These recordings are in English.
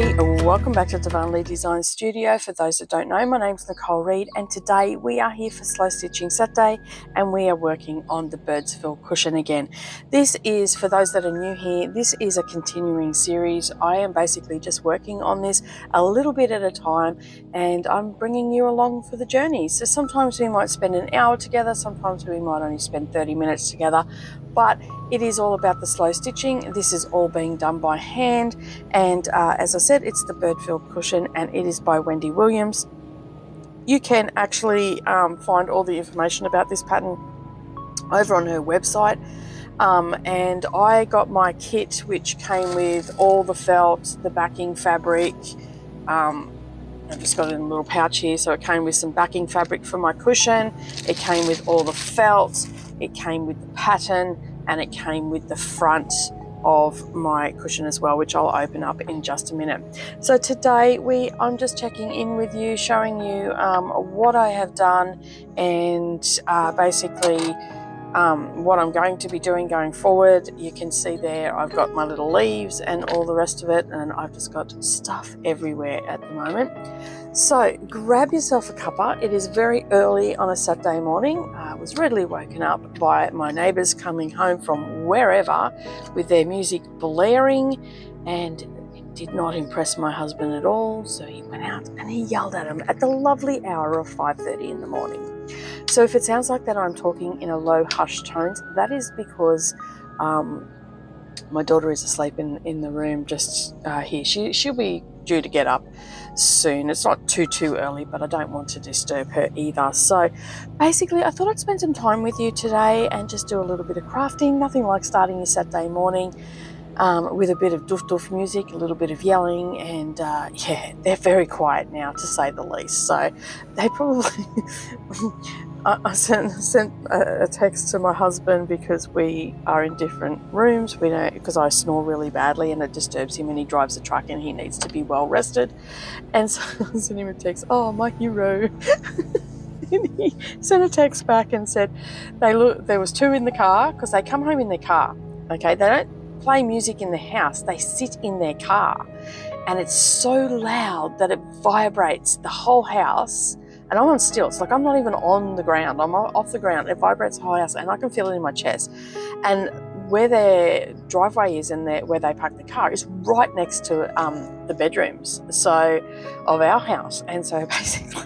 everybody, welcome back to Darvanalee Design Studio. For those that don't know, my name's Nicole Reed and today we are here for Slow Stitching Saturday and we are working on the Birdsville Cushion again. This is, for those that are new here, this is a continuing series. I am basically just working on this a little bit at a time and I'm bringing you along for the journey. So sometimes we might spend an hour together, sometimes we might only spend 30 minutes together, but it is all about the slow stitching. This is all being done by hand and as I said, it's the Birdsville Cushion and it is by Wendy Williams. You can actually find all the information about this pattern over on her website. And I got my kit which came with all the felt, the backing fabric. I've just got it in a little pouch here, so it came with some backing fabric for my cushion. It came with all the felt, it came with the pattern, and it came with the front of my cushion as well, which I'll open up in just a minute. So today I'm just checking in with you, showing you what I have done and basically what I'm going to be doing going forward. You can see there I've got my little leaves and all the rest of it, and I've just got stuff everywhere at the moment. So grab yourself a cuppa. It is very early on a Saturday morning. I was readily woken up by my neighbours coming home from wherever with their music blaring, and it did not impress my husband at all, so he went out and he yelled at him at the lovely hour of 5:30 in the morning. So if it sounds like that I'm talking in a low hushed tones, that is because my daughter is asleep in the room just here. She'll be due to get up soon. It's not too early, but I don't want to disturb her either. So basically I thought I'd spend some time with you today and just do a little bit of crafting. Nothing like starting your Saturday morning with a bit of doof music, a little bit of yelling, and yeah, they're very quiet now to say the least, so they probably I sent a text to my husband because we are in different rooms. We know, because I snore really badly and it disturbs him and he drives a truck and he needs to be well rested. And so I sent him a text, "Oh, my hero." And he sent a text back and said, there was two in the car, because they come home in their car. Okay, they don't play music in the house. They sit in their car and it's so loud that it vibrates the whole house. And I'm on stilts, like I'm not even on the ground, I'm off the ground. It vibrates the whole house and I can feel it in my chest. And where their driveway is and where they park the car is right next to the bedrooms of our house. And so basically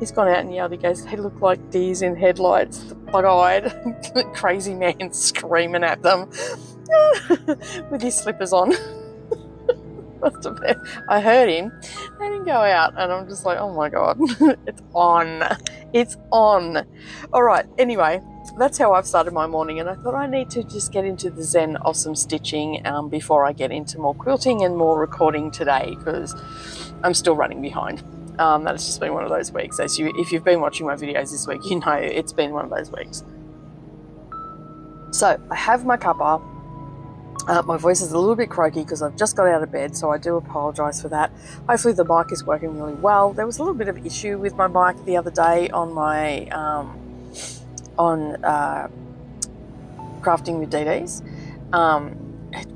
he's gone out and yelled, he goes, "They look like deers in headlights, the bug-eyed crazy man screaming at them with his slippers on." I heard him. They didn't go out and I'm just like, oh my god, it's on, it's on. All right, anyway, that's how I've started my morning, and I thought I need to just get into the zen of some stitching before I get into more quilting and more recording today, because I'm still running behind. That's just been one of those weeks. If you've been watching my videos this week, you know it's been one of those weeks. So I have my cuppa. My voice is a little bit croaky because I've just got out of bed, so I do apologise for that. Hopefully the mic is working really well. There was a little bit of issue with my mic the other day on my crafting with DDs.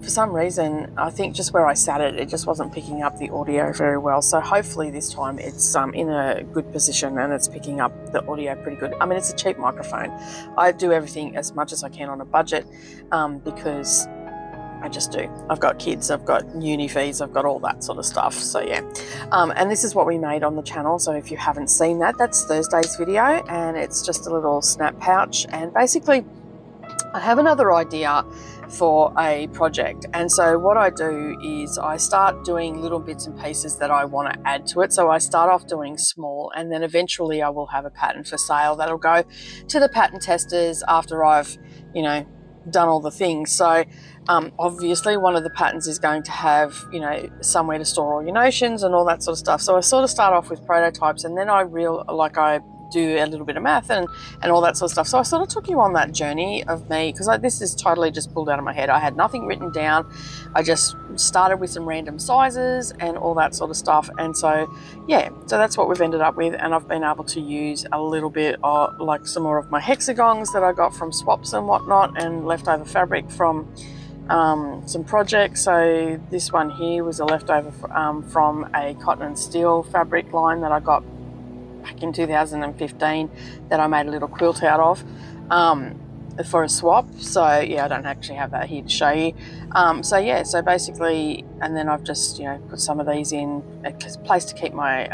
For some reason, I think just where I sat it just wasn't picking up the audio very well. So hopefully this time it's in a good position and it's picking up the audio pretty good. I mean, it's a cheap microphone. I do everything as much as I can on a budget because I just do. I've got kids, I've got uni fees, I've got all that sort of stuff, so yeah. And this is what we made on the channel, so if you haven't seen that, that's Thursday's video, and it's just a little snap pouch. And basically I have another idea for a project, and so what I do is I start doing little bits and pieces that I want to add to it. So I start off doing small, and then eventually I will have a pattern for sale that'll go to the pattern testers after I've, you know, done all the things. So obviously one of the patterns is going to have, you know, somewhere to store all your notions and all that sort of stuff. So I sort of start off with prototypes, and then I do a little bit of math and all that sort of stuff. So I sort of took you on that journey of me, because this is totally just pulled out of my head. I had nothing written down. I just started with some random sizes and all that sort of stuff. And so yeah, so that's what we've ended up with. And I've been able to use a little bit of like some more of my hexagons that I got from swaps and whatnot, and leftover fabric from some projects. So this one here was a leftover from a cotton and steel fabric line that I got back in 2015 that I made a little quilt out of for a swap. So yeah, I don't actually have that here to show you. So yeah, so basically, and then I've just, you know, put some of these in a place to keep my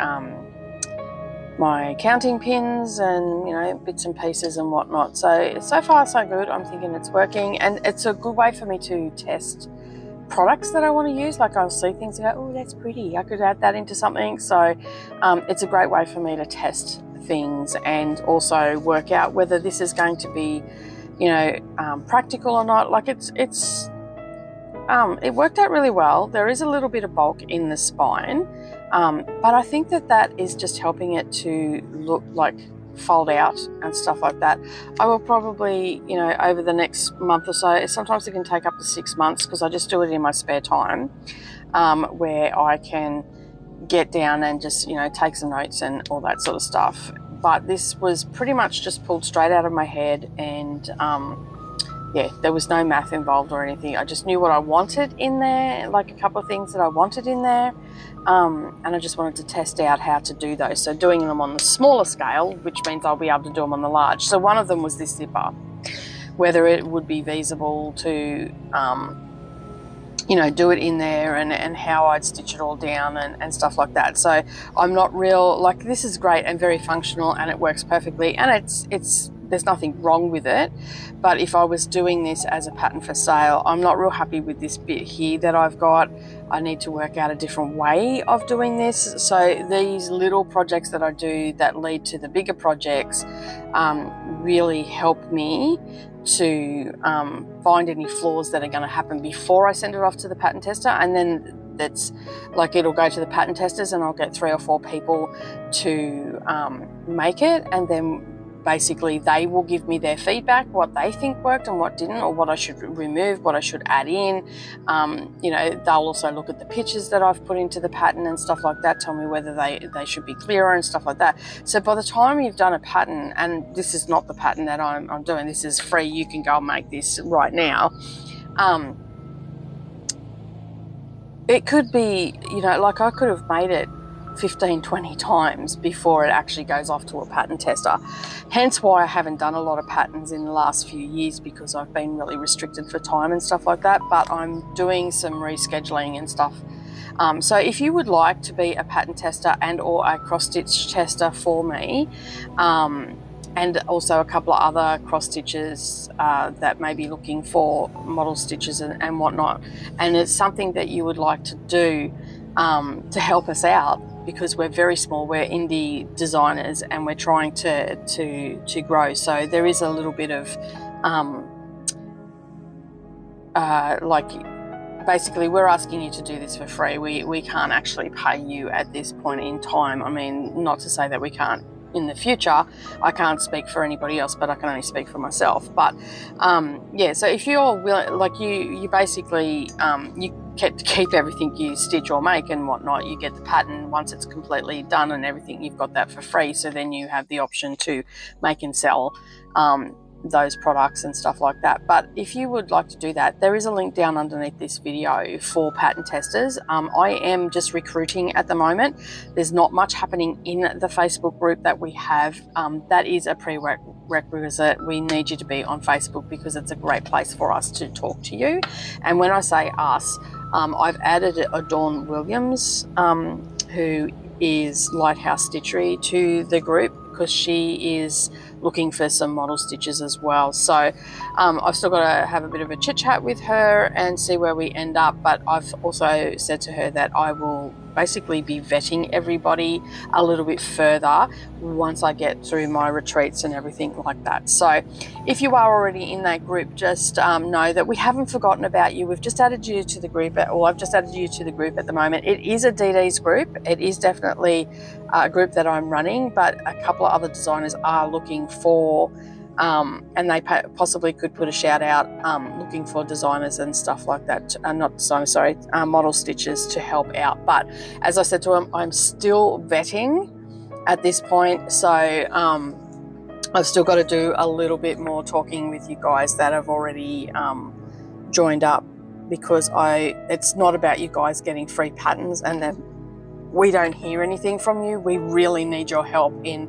my counting pins and, you know, bits and pieces and whatnot. So far so good. I'm thinking it's working, and it's a good way for me to test products that I want to use. Like, I'll see things and go, oh, that's pretty, I could add that into something. So it's a great way for me to test things and also work out whether this is going to be, you know, practical or not. Like, it worked out really well. There is a little bit of bulk in the spine, but I think that that is just helping it to look like fold out and stuff like that. I will probably, you know, over the next month or so, sometimes it can take up to 6 months, because I just do it in my spare time, where I can get down and just, you know, take some notes and all that sort of stuff. But this was pretty much just pulled straight out of my head, and yeah, there was no math involved or anything. I just knew what I wanted in there, like a couple of things that I wanted in there, and I just wanted to test out how to do those. So doing them on the smaller scale, which means I'll be able to do them on the large. So one of them was this zipper, whether it would be feasible to, you know, do it in there, and how I'd stitch it all down and stuff like that. So I'm not real, like, this is great and very functional, and it works perfectly, and it's there's nothing wrong with it. But if I was doing this as a pattern for sale, I'm not real happy with this bit here that I've got. I need to work out a different way of doing this. So these little projects that I do that lead to the bigger projects really help me to find any flaws that are going to happen before I send it off to the pattern tester. And then that's like, it'll go to the pattern testers, and I'll get 3 or 4 people to make it, and then basically they will give me their feedback, what they think worked and what didn't, or what I should remove, what I should add in. You know, they'll also look at the pictures that I've put into the pattern and stuff like that, tell me whether they should be clearer and stuff like that. So by the time you've done a pattern, and this is not the pattern that I'm doing, this is free, you can go and make this right now. It could be, you know, like, I could have made it 15-20 times before it actually goes off to a pattern tester. Hence why I haven't done a lot of patterns in the last few years, because I've been really restricted for time and stuff like that. But I'm doing some rescheduling and stuff. So if you would like to be a pattern tester and or a cross-stitch tester for me, and also a couple of other cross stitches that may be looking for model stitches and whatnot, and it's something that you would like to do to help us out, because we're very small, we're indie designers, and we're trying to grow. So there is a little bit of like, basically we're asking you to do this for free. We can't actually pay you at this point in time. I mean, not to say that we can't in the future. I can't speak for anybody else, but I can only speak for myself. But yeah, so if you're willing, like, you basically you keep everything you stitch or make and whatnot. You get the pattern once it's completely done and everything, you've got that for free. So then you have the option to make and sell those products and stuff like that. But if you would like to do that, there is a link down underneath this video for pattern testers. I am just recruiting at the moment. There's not much happening in the Facebook group that we have. That is a prerequisite. We need you to be on Facebook, because it's a great place for us to talk to you. And when I say us, I've added a Dawn Williams, who is Lighthouse Stitchery, to the group, because she is looking for some model stitches as well. So I've still got to have a bit of a chit chat with her and see where we end up. But I've also said to her that I will basically be vetting everybody a little bit further once I get through my retreats and everything like that. So if you are already in that group, just know that we haven't forgotten about you. We've just added you to the group, or I've just added you to the group at the moment. It is a DD's group. It is definitely a group that I'm running, but a couple of other designers are looking for, and they possibly could put a shout out, looking for designers and stuff like that, not designers, sorry, model stitches to help out. But as I said to them, I'm still vetting at this point, so I've still got to do a little bit more talking with you guys that have already joined up because it's not about you guys getting free patterns and then we don't hear anything from you. We really need your help in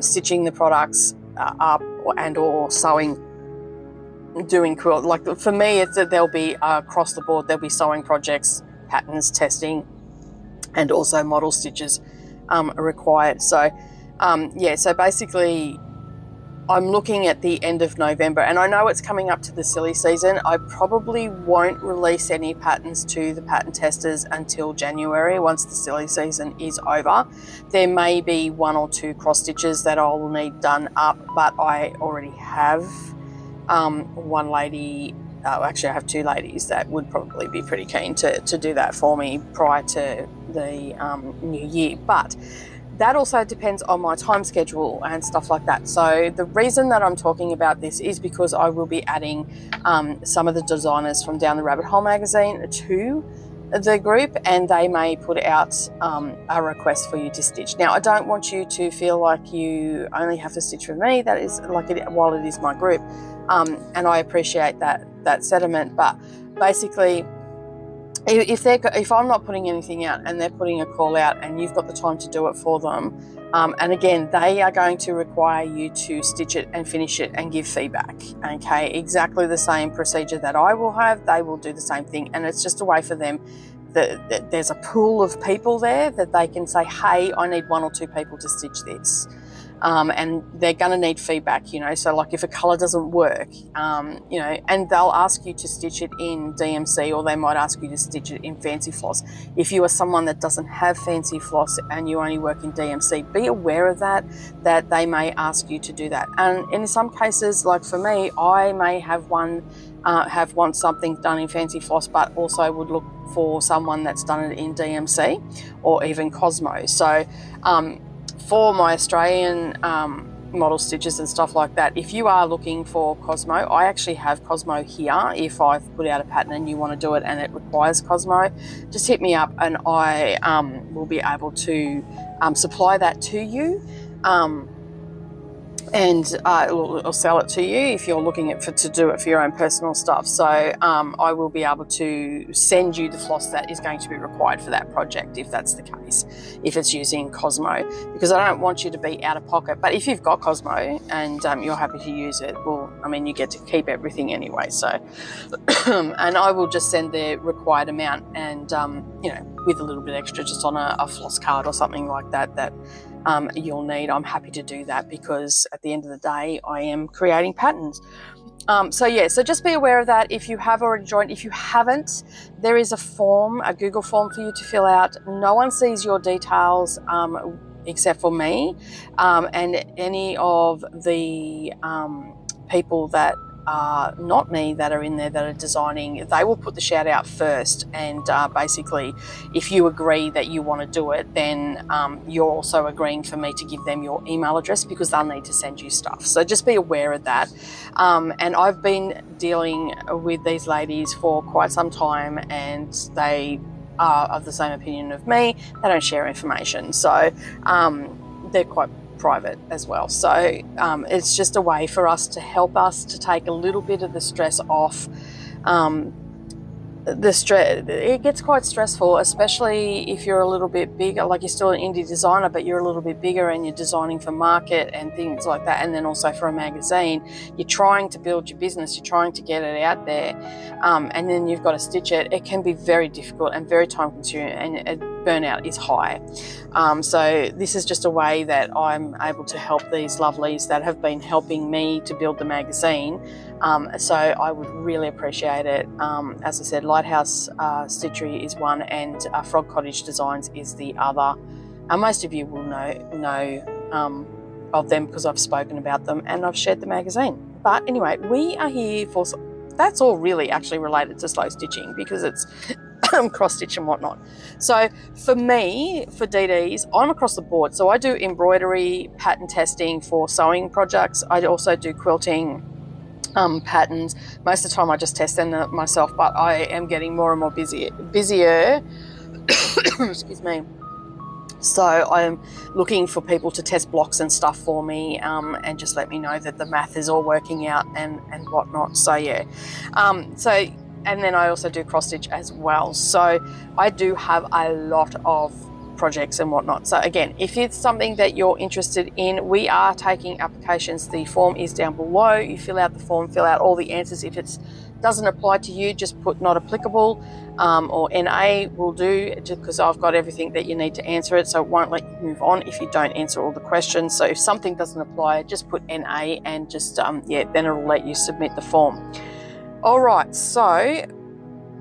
stitching the products up and or sewing, doing quilt. Like for me, it's that there'll be across the board, there'll be sewing projects, patterns, testing, and also model stitches are required. So yeah, so basically I'm looking at the end of November, and I know it's coming up to the silly season. I probably won't release any patterns to the pattern testers until January, once the silly season is over. There may be one or two cross stitches that I'll need done up, but I already have one lady, actually I have two ladies that would probably be pretty keen to do that for me prior to the new year. But that also depends on my time schedule and stuff like that. So the reason that I'm talking about this is because I will be adding some of the designers from Down the Rabbit Hole magazine to the group, and they may put out a request for you to stitch. Now, I don't want you to feel like you only have to stitch with me. That is, like, while it is my group, and I appreciate that sentiment, but basically, if I'm not putting anything out and they're putting a call out and you've got the time to do it for them, and again, they are going to require you to stitch it and finish it and give feedback, okay? Exactly the same procedure that I will have, they will do the same thing, and it's just a way for them that there's a pool of people there that they can say, hey, I need one or two people to stitch this. And they're going to need feedback, you know, so like if a colour doesn't work, you know, and they'll ask you to stitch it in DMC, or they might ask you to stitch it in Fancy Floss. If you are someone that doesn't have Fancy Floss and you only work in DMC, be aware of that they may ask you to do that. And in some cases, like for me, I may have something done in Fancy Floss, but also would look for someone that's done it in DMC or even Cosmo. So, for my Australian model stitches and stuff like that, if you are looking for Cosmo, I actually have Cosmo here. If I've put out a pattern and you want to do it and it requires Cosmo, just hit me up and I will be able to supply that to you and I'll sell it to you if you're looking to do it for your own personal stuff. So I will be able to send you the floss that is going to be required for that project, if that's the case, if it's using Cosmo, because I don't want you to be out of pocket. But if you've got Cosmo and you're happy to use it, well, I mean, you get to keep everything anyway, so and I will just send the required amount, and you know, with a little bit extra just on a floss card or something like that you'll need. I'm happy to do that because at the end of the day, I am creating patterns. So yeah, so just be aware of that if you have already joined. If you haven't, there is a form, a Google form for you to fill out. No one sees your details except for me and any of the people that are not me that are in there that are designing. They will put the shout out first, and basically if you agree that you want to do it, then you're also agreeing for me to give them your email address because they'll need to send you stuff. So just be aware of that, and I've been dealing with these ladies for quite some time, and they are of the same opinion of me. They don't share information, so they're quite private as well. So it's just a way for us to help us to take a little bit of the stress off. It gets quite stressful, especially if you're a little bit bigger, like you're still an indie designer, but you're a little bit bigger and you're designing for market and things like that, and then also for a magazine. You're trying to build your business, you're trying to get it out there, and then you've got to stitch it. It can be very difficult and very time consuming, and burnout is high. So this is just a way that I'm able to help these lovelies that have been helping me to build the magazine. So I would really appreciate it. As I said, Lighthouse Stitchery is one, and Frog Cottage Designs is the other. And most of you will know of them because I've spoken about them and I've shared the magazine. But anyway, we are here for, that's all really actually related to slow stitching because it's cross stitch and whatnot. So for me, for DDs, I'm across the board. So I do embroidery, pattern testing for sewing projects. I also do quilting, patterns. Most of the time I just test them myself, but I am getting more and more busier. Excuse me. So I am looking for people to test blocks and stuff for me, and just let me know that the math is all working out and whatnot. So yeah, so and then I also do cross stitch as well. So I do have a lot of projects and whatnot. So again, if it's something that you're interested in, we are taking applications. The form is down below. You fill out the form, fill out all the answers. If it doesn't apply to you, just put not applicable or NA will do, just because I've got everything that you need to answer it, so it won't let you move on if you don't answer all the questions. So if something doesn't apply, just put NA and just yeah, then it'll let you submit the form. All right, so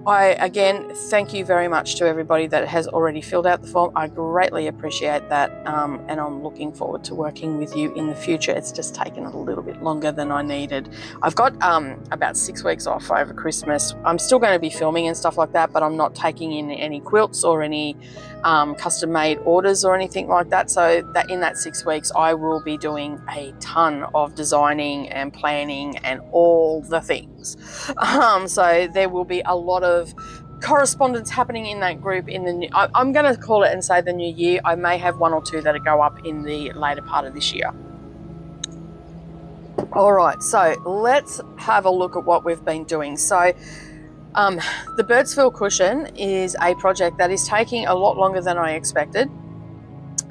I, again, thank you very much to everybody that has already filled out the form. I greatly appreciate that, and I'm looking forward to working with you in the future. It's just taken a little bit longer than I needed. I've got about 6 weeks off over Christmas. I'm still going to be filming and stuff like that, but I'm not taking in any quilts or any custom-made orders or anything like that. So that in that 6 weeks, I will be doing a ton of designing and planning and all the things. So there will be a lot of correspondence happening in that group in the new, I'm going to call it and say the new year. I may have one or two that'll go up in the later part of this year. All right, so let's have a look at what we've been doing. So the Birdsville Cushion is a project that is taking a lot longer than I expected,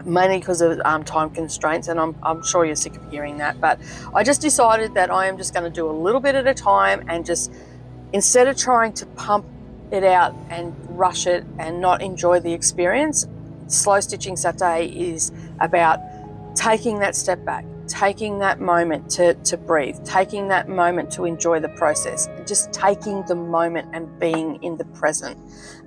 mainly because of time constraints, and I'm sure you're sick of hearing that, but I just decided that I am just going to do a little bit at a time, and just instead of trying to pump it out and rush it and not enjoy the experience, Slow Stitching Saturday is about taking that step back, taking that moment to breathe, taking that moment to enjoy the process, just taking the moment and being in the present,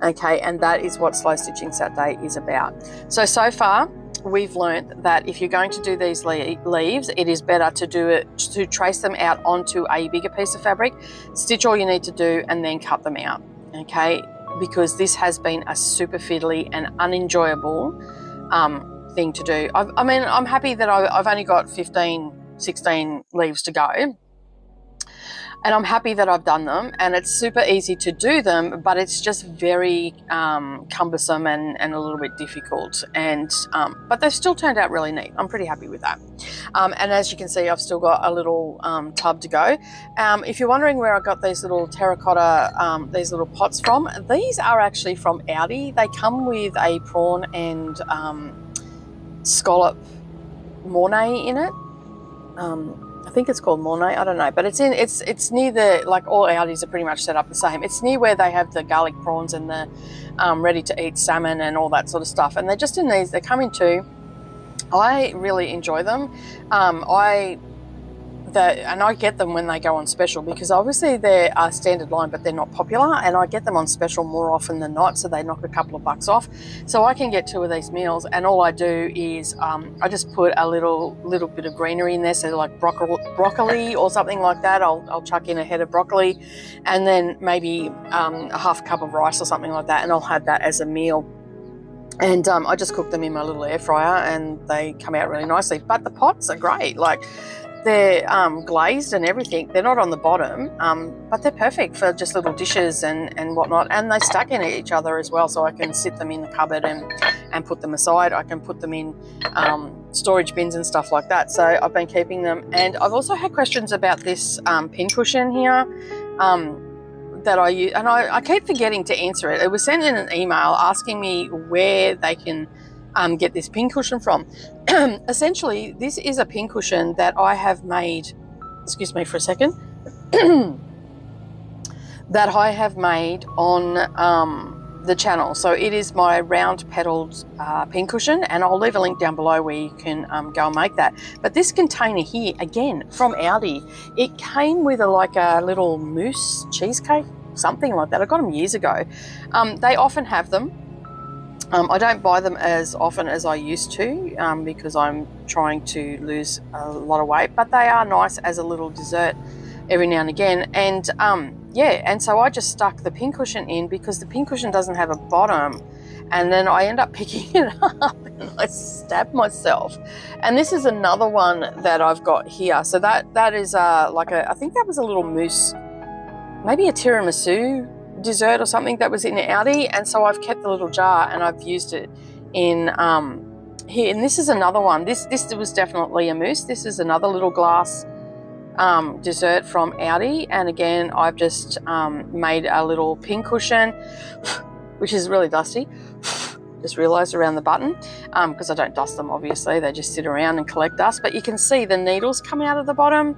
okay? And that is what Slow Stitching Saturday is about. So far, we've learned that if you're going to do these leaves, it is better to do it, to trace them out onto a bigger piece of fabric, stitch all you need to do, and then cut them out, okay? Because this has been a super fiddly and unenjoyable thing to do. I mean, I'm happy that I've only got 16 leaves to go, and I'm happy that I've done them, and it's super easy to do them, but it's just very cumbersome and a little bit difficult, and but they've still turned out really neat. I'm pretty happy with that. And as you can see, I've still got a little tub to go. If you're wondering where I got these little terracotta, these little pots from, these are actually from Aldi. They come with a prawn and scallop mornay in it. I think it's called mornay, I don't know, but it's near the, like, all Aldis are pretty much set up the same. It's near where they have the garlic prawns and the ready to eat salmon and all that sort of stuff, and they're just in these. They come in two. I really enjoy them. I get them when they go on special, because obviously they're a standard line, but they're not popular, and I get them on special more often than not, so they knock a couple of bucks off. So I can get two of these meals, and all I do is I just put a little bit of greenery in there, so like broccoli or something like that. I'll chuck in a head of broccoli, and then maybe a half cup of rice or something like that, and I'll have that as a meal. And I just cook them in my little air fryer, and they come out really nicely. But the pots are great, like, they're glazed and everything. They're not on the bottom, but they're perfect for just little dishes and whatnot, and they stack in each other as well, so I can sit them in the cupboard and put them aside. I can put them in storage bins and stuff like that. So I've been keeping them, and I've also had questions about this pin cushion here that I use, and I keep forgetting to answer it. It was sent in an email asking me where they can get this pincushion from. Essentially, this is a pincushion that I have made, excuse me for a second, that I have made on the channel. So it is my round petaled pincushion, and I'll leave a link down below where you can go and make that. But this container here, again, from Aldi, it came with a little mousse cheesecake, something like that. I got them years ago. They often have them. I don't buy them as often as I used to because I'm trying to lose a lot of weight, but they are nice as a little dessert every now and again. And yeah, and so I just stuck the pincushion in because the pincushion doesn't have a bottom, and then I end up picking it up and I stab myself. And this is another one that I've got here. So that is I think that was a little mousse, maybe a tiramisu dessert or something that was in Aldi, and so I've kept the little jar and I've used it in here. And this is another one. This was definitely a mousse. This is another little glass dessert from Aldi, and again I've just made a little pin cushion which is really dusty. Just realized around the button, because I don't dust them obviously, they just sit around and collect dust, but you can see the needles come out of the bottom,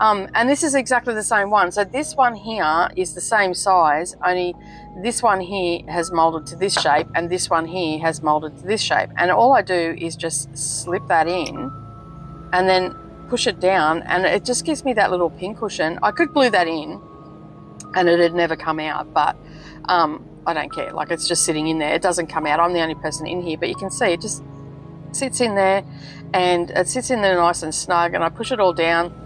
and this is exactly the same one. So this one here is the same size, only this one here has molded to this shape and this one here has molded to this shape, and all I do is just slip that in and then push it down and it just gives me that little pin cushion. I could glue that in and it'd never come out, but I don't care, like it's just sitting in there. It doesn't come out, I'm the only person in here, but you can see it just sits in there and it sits in there nice and snug, and I push it all down.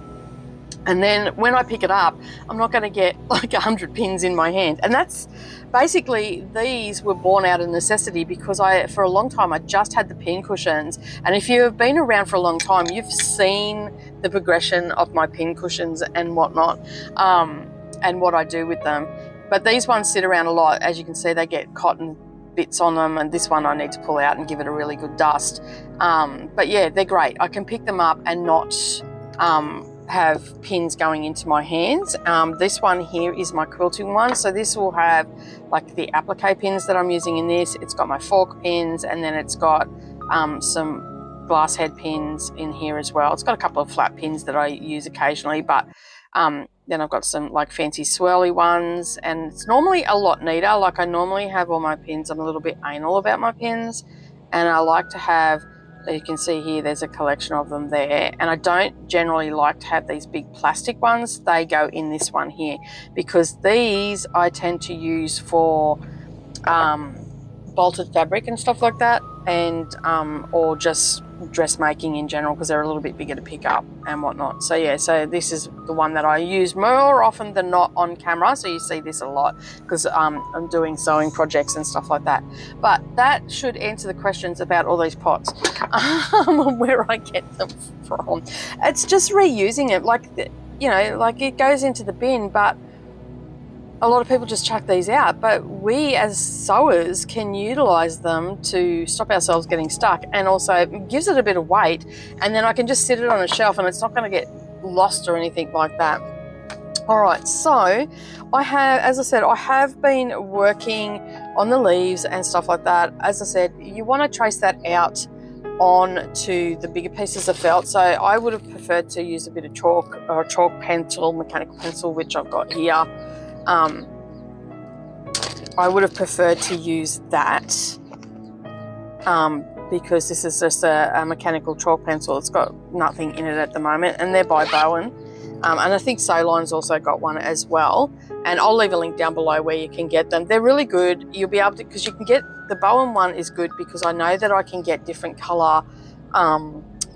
And then when I pick it up, I'm not gonna get like 100 pins in my hand. And that's basically, these were born out of necessity because for a long time, I just had the pin cushions. And if you've been around for a long time, you've seen the progression of my pin cushions and whatnot, and what I do with them. But these ones sit around a lot. As you can see, they get cotton bits on them, and this one I need to pull out and give it a really good dust. But yeah, they're great. I can pick them up and not have pins going into my hands. This one here is my quilting one. So this will have like the applique pins that I'm using in this. It's got my fork pins, and then it's got some glass head pins in here as well. It's got a couple of flat pins that I use occasionally, but then I've got some like fancy swirly ones, and it's normally a lot neater. Like I normally have all my pins. I'm a little bit anal about my pins, and I like to have, you can see here, there's a collection of them there, and I don't generally like to have these big plastic ones. They go in this one here because these I tend to use for bolted fabric and stuff like that, and or just dressmaking in general, because they're a little bit bigger to pick up and whatnot. So yeah, so this is the one that I use more often than not on camera, so you see this a lot because I'm doing sewing projects and stuff like that. But that should answer the questions about all these pots, where I get them from. It's just reusing it, like, you know, like it goes into the bin, but a lot of people just chuck these out, but we as sewers can utilize them to stop ourselves getting stuck, and also gives it a bit of weight, and then I can just sit it on a shelf and it's not going to get lost or anything like that. All right, so I have, as I said, I have been working on the leaves and stuff like that. As I said, you want to trace that out on to the bigger pieces of felt. So I would have preferred to use a bit of chalk or a chalk pencil, mechanical pencil, which I've got here. I would have preferred to use that because this is just a mechanical chalk pencil. It's got nothing in it at the moment, and they're by Bowen, and I think Sewline's also got one as well, and I'll leave a link down below where you can get them. They're really good. You'll be able to, because you can get, the Bowen one is good because I know that I can get different color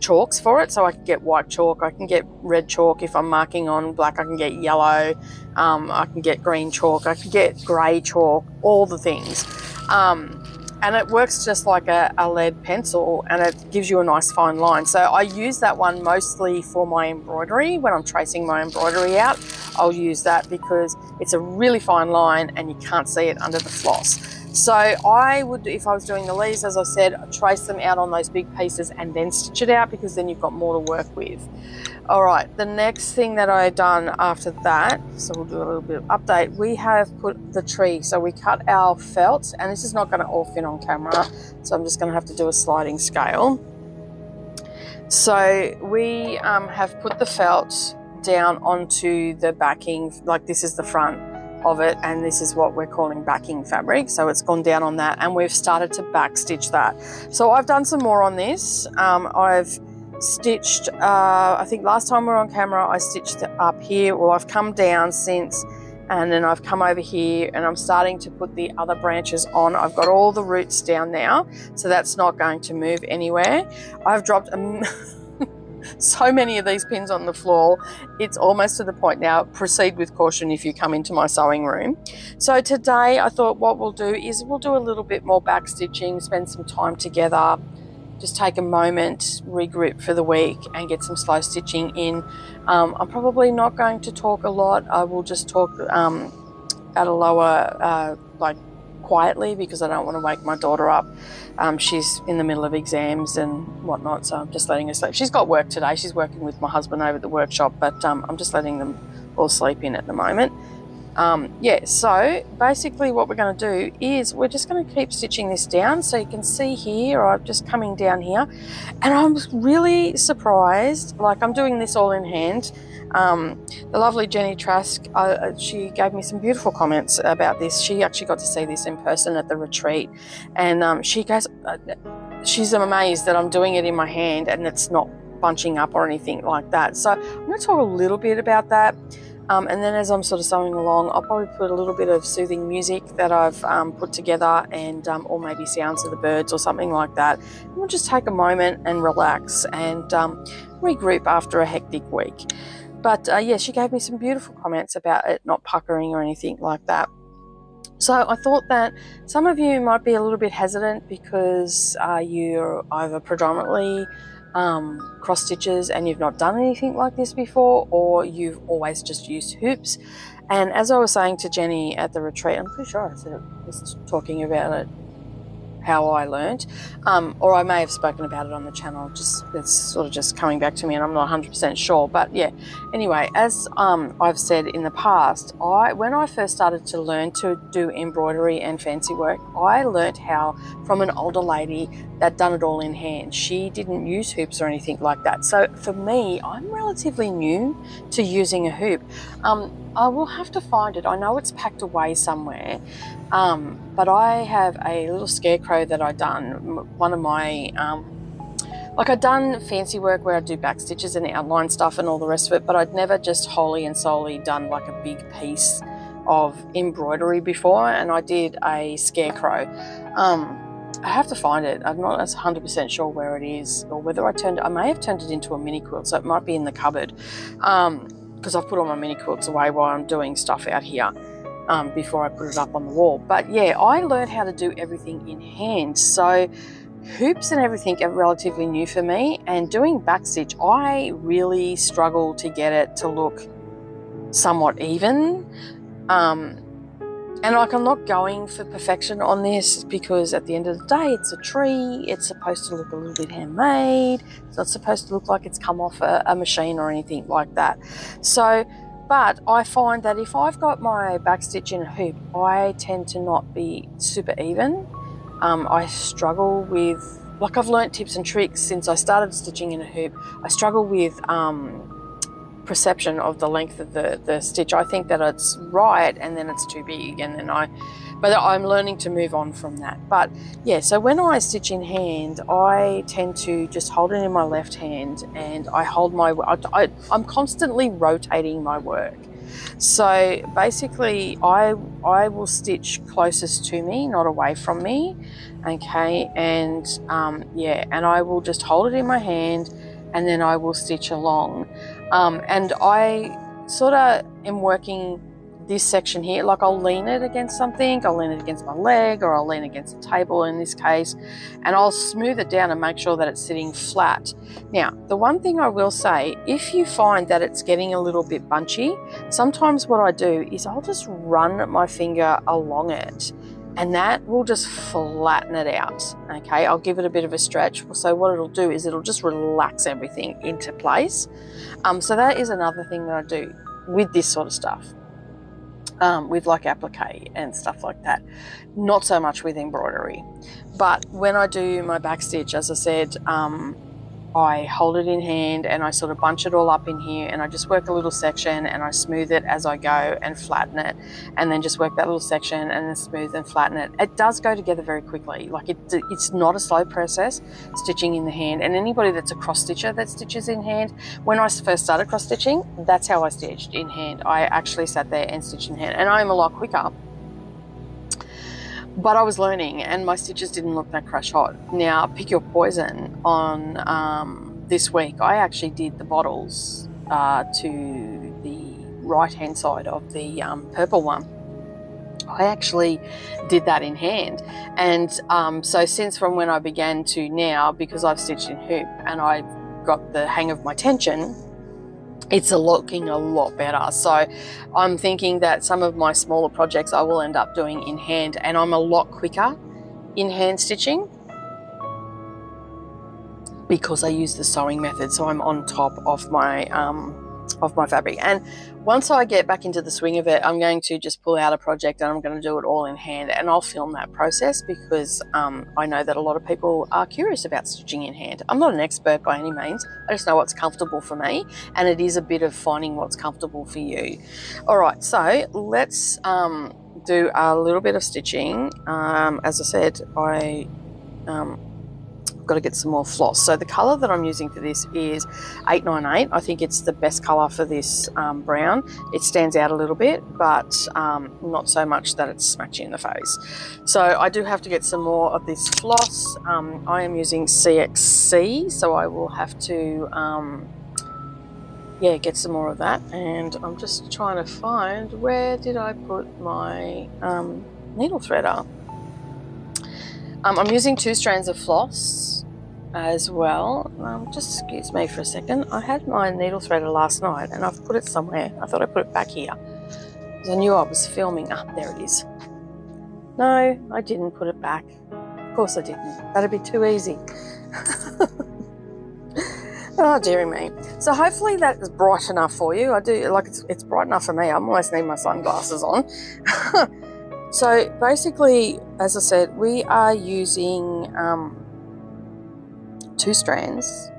chalks for it. So I can get white chalk, I can get red chalk. If I'm marking on black, I can get yellow, I can get green chalk, I can get grey chalk, all the things. And it works just like a lead pencil, and it gives you a nice fine line. So I use that one mostly for my embroidery. When I'm tracing my embroidery out, I'll use that because it's a really fine line and you can't see it under the floss. So I would, if I was doing the leaves, as I said, trace them out on those big pieces and then stitch it out, because then you've got more to work with. All right, the next thing that I had done after that, so we'll do a little bit of update. We have put the tree, so we cut our felt, and this is not going to all fit on camera, so I'm just going to have to do a sliding scale. So we have put the felt down onto the backing, like this is the front of it, and this is what we're calling backing fabric. So it's gone down on that, and we've started to back stitch that. So I've done some more on this. I've stitched, I think last time we were on camera, I stitched up here. Well, I've come down since, and then I've come over here, and I'm starting to put the other branches on. I've got all the roots down now, so that's not going to move anywhere. I've dropped so many of these pins on the floor, it's almost to the point now, proceed with caution if you come into my sewing room. So today I thought what we'll do is we'll do a little bit more back stitching, spend some time together, just take a moment, regroup for the week, and get some slow stitching in. I'm probably not going to talk a lot. I will just talk at a lower like quietly because I don't want to wake my daughter up. She's in the middle of exams and whatnot, so I'm just letting her sleep. She's got work today. She's working with my husband over at the workshop, but I'm just letting them all sleep in at the moment. Yeah, so basically what we're going to do is we're just going to keep stitching this down. So you can see here, I'm just coming down here, and I'm really surprised. Like, I'm doing this all in hand. The lovely Jenny Trask, she gave me some beautiful comments about this. She actually got to see this in person at the retreat, and she goes, she's amazed that I'm doing it in my hand and it's not bunching up or anything like that. So I'm going to talk a little bit about that. And then as I'm sort of sewing along, I'll probably put a little bit of soothing music that I've put together, and or maybe sounds of the birds or something like that. And we'll just take a moment and relax and regroup after a hectic week. But yeah, she gave me some beautiful comments about it not puckering or anything like that. So I thought that some of you might be a little bit hesitant because you're either predominantly cross stitches and you've not done anything like this before, or you've always just used hoops. And as I was saying to Jenny at the retreat, I'm pretty sure I said I was talking about it, how I learned, or I may have spoken about it on the channel, just it's sort of just coming back to me and I'm not 100% sure. But yeah, anyway, as I've said in the past, when I first started to learn to do embroidery and fancy work, I learned how from an older lady that done it all in hand. She didn't use hoops or anything like that. So for me, I'm relatively new to using a hoop. I will have to find it. I know it's packed away somewhere, but I have a little scarecrow that I done. One of my, like, I've done fancy work where I do back stitches and outline stuff and all the rest of it, but I'd never just wholly and solely done like a big piece of embroidery before, and I did a scarecrow. I have to find it. I'm not 100% sure where it is, or whether I may have turned it into a mini quilt, so it might be in the cupboard. Because I've put all my mini quilts away while I'm doing stuff out here before I put it up on the wall. But yeah, I learned how to do everything in hand. So hoops and everything are relatively new for me, and doing backstitch, I really struggle to get it to look somewhat even. And like, I'm not going for perfection on this, because at the end of the day, it's a tree. It's supposed to look a little bit handmade. It's not supposed to look like it's come off a machine or anything like that. So, but I find that if I've got my backstitch in a hoop, I tend to not be super even. I struggle with, like, I've learned tips and tricks since I started stitching in a hoop. I struggle with perception of the length of the stitch. I think that it's right, and then it's too big, and then but I'm learning to move on from that. But yeah, so when I stitch in hand, I tend to just hold it in my left hand, and I hold my, I'm constantly rotating my work. So basically I will stitch closest to me, not away from me, okay? And yeah, and I will just hold it in my hand, and then I will stitch along. And I sort of am working this section here, like I'll lean it against something, I'll lean it against my leg, or I'll lean against the table in this case, and I'll smooth it down and make sure that it's sitting flat. Now, the one thing I will say, if you find that it's getting a little bit bunchy, sometimes what I do is I'll just run my finger along it, and that will just flatten it out, okay? I'll give it a bit of a stretch. So what it'll do is it'll just relax everything into place. So that is another thing that I do with this sort of stuff, with like applique and stuff like that. Not so much with embroidery. But when I do my backstitch, as I said, I hold it in hand and I sort of bunch it all up in here, and I just work a little section and I smooth it as I go and flatten it, and then just work that little section and then smooth and flatten it. It does go together very quickly. Like, it's not a slow process stitching in the hand. And anybody that's a cross stitcher that stitches in hand, when I first started cross stitching, that's how I stitched in hand. I actually sat there and stitched in hand, and I'm a lot quicker. But I was learning, and my stitches didn't look that crash hot. Now, Pick Your Poison on this week, I actually did the bottles to the right-hand side of the purple one. I actually did that in hand. And so since from when I began to now, because I've stitched in hoop and I got the hang of my tension, it's looking a lot better. So I'm thinking that some of my smaller projects I will end up doing in hand, and I'm a lot quicker in hand stitching because I use the sewing method, so I'm on top of my fabric. And once I get back into the swing of it, I'm going to just pull out a project and I'm going to do it all in hand, and I'll film that process because I know that a lot of people are curious about stitching in hand. I'm not an expert by any means, I just know what's comfortable for me, and it is a bit of finding what's comfortable for you. All right, so let's do a little bit of stitching. As I said, I've got to get some more floss. So the color that I'm using for this is 898. I think it's the best color for this brown. It stands out a little bit, but not so much that it's smacking in the face. So I do have to get some more of this floss. I am using CXC, so I will have to yeah, get some more of that. And I'm just trying to find, where did I put my needle threader? I'm using 2 strands of floss as well. Just excuse me for a second. I had my needle threader last night and I've put it somewhere. I thought I put it back here because I knew I was filming. Ah, there it is. No, I didn't put it back. Of course I didn't. That'd be too easy. Oh, dearie me. So hopefully that is bright enough for you. I do, like, it's bright enough for me. I almost need my sunglasses on. So basically, as I said, we are using 2 strands,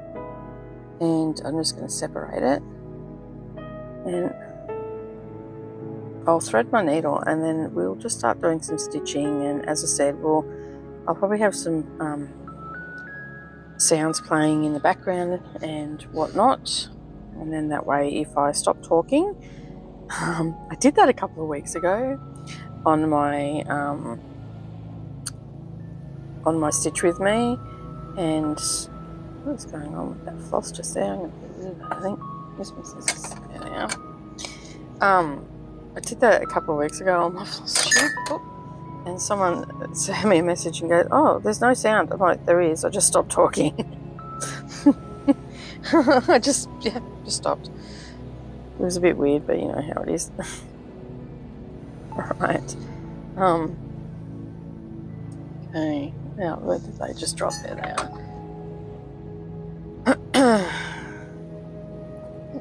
and I'm just going to separate it, and I'll thread my needle, and then we'll just start doing some stitching. And as I said, I'll probably have some sounds playing in the background and whatnot, and then that way if I stop talking, I did that a couple of weeks ago on my Stitch With Me, and what's going on with that floss just there? I'm going to, I think this is there. I did that a couple of weeks ago on my floss tube, and someone sent me a message and goes, "Oh, there's no sound." I'm like, "There is. I just stopped talking." I just stopped. It was a bit weird, but you know how it is. Right. Okay. Now, where did they just drop that out? All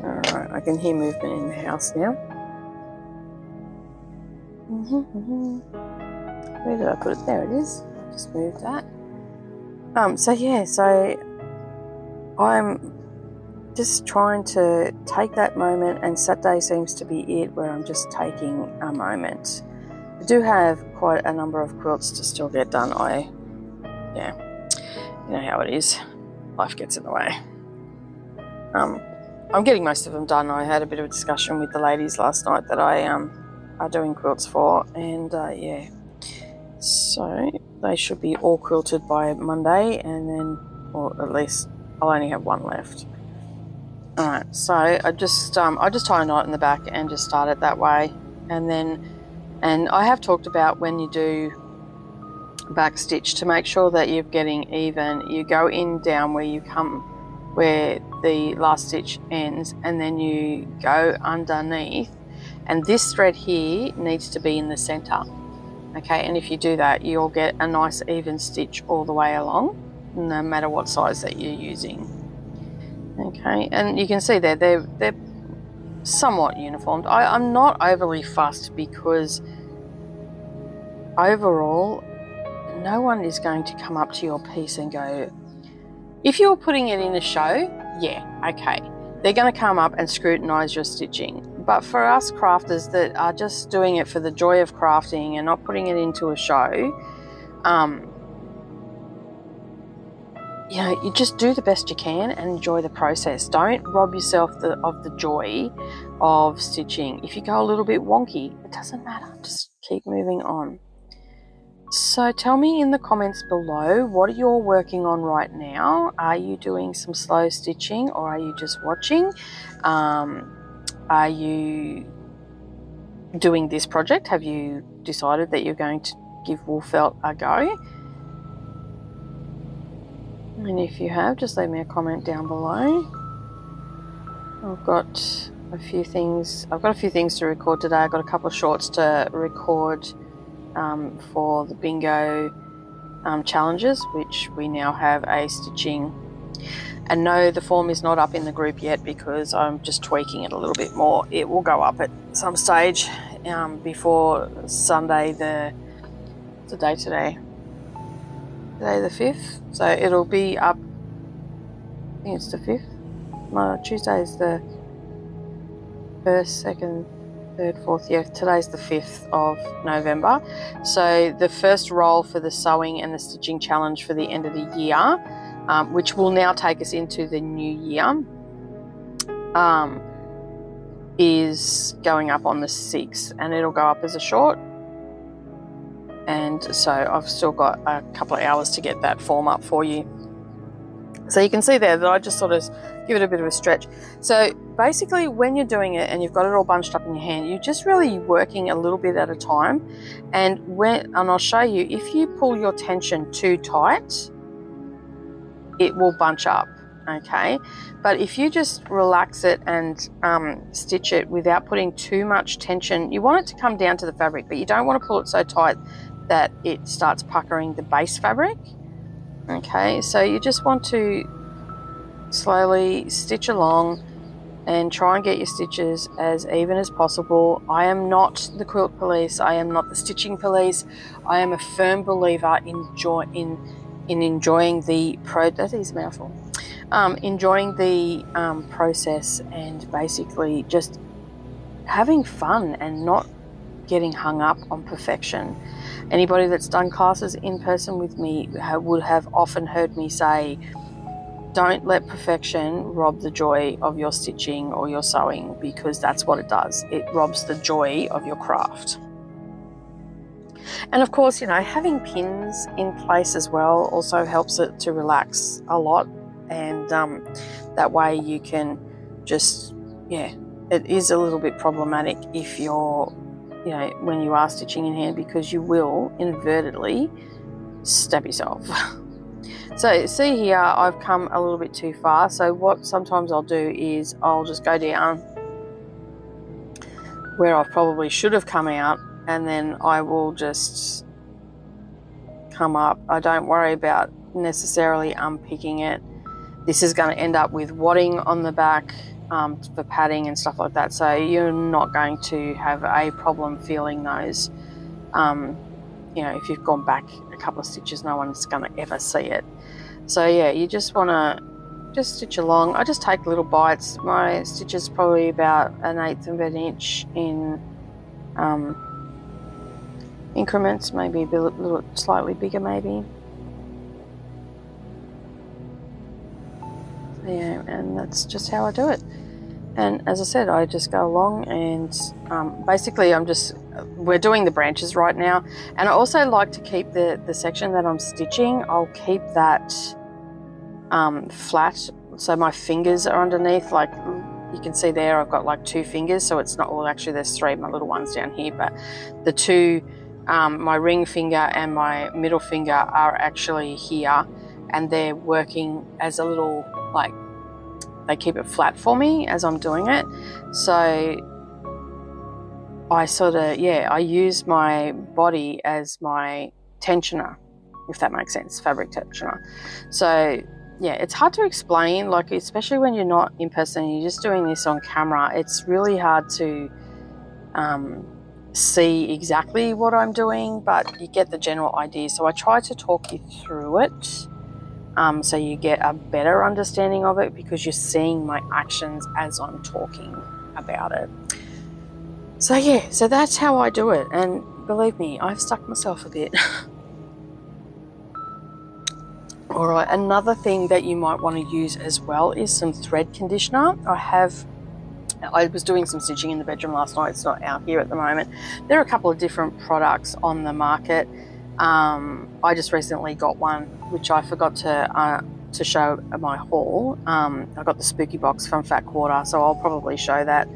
right. I can hear movement in the house now. Where did I put it? There it is. Just move that. So yeah. So I'm just trying to take that moment, and Saturday seems to be it where I'm just taking a moment. I do have quite a number of quilts to still get done. Yeah, you know how it is. Life gets in the way. I'm getting most of them done. I had a bit of a discussion with the ladies last night that I are doing quilts for, and yeah. So they should be all quilted by Monday, and then, or at least I'll only have one left. Alright, so I just tie a knot in the back and just start it that way, and then, and I have talked about when you do back stitch to make sure that you're getting even. You go in down where you come, where the last stitch ends, and then you go underneath, and this thread here needs to be in the center. Okay, and if you do that, you'll get a nice even stitch all the way along, no matter what size that you're using. Okay, and you can see there, they're somewhat uniformed. I'm not overly fussed because overall, no one is going to come up to your piece and go, if you're putting it in a show, yeah, okay. They're going to come up and scrutinise your stitching. But for us crafters that are just doing it for the joy of crafting and not putting it into a show, you know, you just do the best you can and enjoy the process. Don't rob yourself of the joy of stitching. If you go a little bit wonky, it doesn't matter. Just keep moving on. So tell me in the comments below, what are you working on right now? Are you doing some slow stitching, or are you just watching? Are you doing this project? Have you decided that you're going to give wool felt a go? And if you have, just leave me a comment down below. I've got a few things to record today. I've got a couple of shorts to record for the bingo challenges, which we now have a stitching. And no, the form is not up in the group yet because I'm just tweaking it a little bit more. It will go up at some stage before Sunday, the day today. Today the 5th, so it'll be up, I think it's the 5th. No, Tuesday is the 1st, 2nd, 3rd, 4th, yeah, today's the 5th of November. So the first roll for the sewing and the stitching challenge for the end of the year, which will now take us into the new year, is going up on the 6th, and it'll go up as a short. And so I've still got a couple of hours to get that form up for you. So you can see there that I just sort of give it a bit of a stretch. So basically when you're doing it and you've got it all bunched up in your hand, you're just really working a little bit at a time. And I'll show you, if you pull your tension too tight, it will bunch up, okay? But if you just relax it and stitch it without putting too much tension, you want it to come down to the fabric, but you don't want to pull it so tight that it starts puckering the base fabric. Okay, so you just want to slowly stitch along and try and get your stitches as even as possible. I am not the quilt police. I am not the stitching police. I am a firm believer in enjoying the process and basically just having fun and not getting hung up on perfection. Anybody that's done classes in person with me would have often heard me say, don't let perfection rob the joy of your stitching or your sewing, because that's what it does. It robs the joy of your craft. And of course, you know, having pins in place as well also helps it to relax a lot, and that way you can just, yeah, it is a little bit problematic if you're, you know, when you are stitching in hand, because you will inadvertently stab yourself. So see here, I've come a little bit too far. So what sometimes I'll do is I'll just go down where I probably should have come out, and then I will just come up. I don't worry about necessarily unpicking it. This is going to end up with wadding on the back for padding and stuff like that, so you're not going to have a problem feeling those. You know, if you've gone back a couple of stitches, no one's going to ever see it. So yeah, you just want to just stitch along. I just take little bites. My stitch is probably about 1/8 of an inch in increments, maybe a little slightly bigger maybe. Yeah, and that's just how I do it. And as I said, I just go along and basically we're doing the branches right now. And I also like to keep the section that I'm stitching, I'll keep that flat, so my fingers are underneath. Like you can see there, I've got like 2 fingers, so it's not, well actually there's 3, my little ones down here, but the 2, my ring finger and my middle finger are actually here, and they're working as a little, like they keep it flat for me as I'm doing it. So I sort of, yeah, I use my body as my tensioner, if that makes sense, fabric tensioner. So yeah, it's hard to explain, like especially when you're not in person and you're just doing this on camera, it's really hard to see exactly what I'm doing, but you get the general idea. So I try to talk you through it so you get a better understanding of it, because you're seeing my actions as I'm talking about it. So yeah, so that's how I do it, and believe me, I've stuck myself a bit. All right, another thing that you might want to use as well is some thread conditioner. I was doing some stitching in the bedroom last night. It's not out here at the moment. There are a couple of different products on the market. I just recently got one, which I forgot to show at my haul. I got the spooky box from Fat Quarter, so I'll probably show that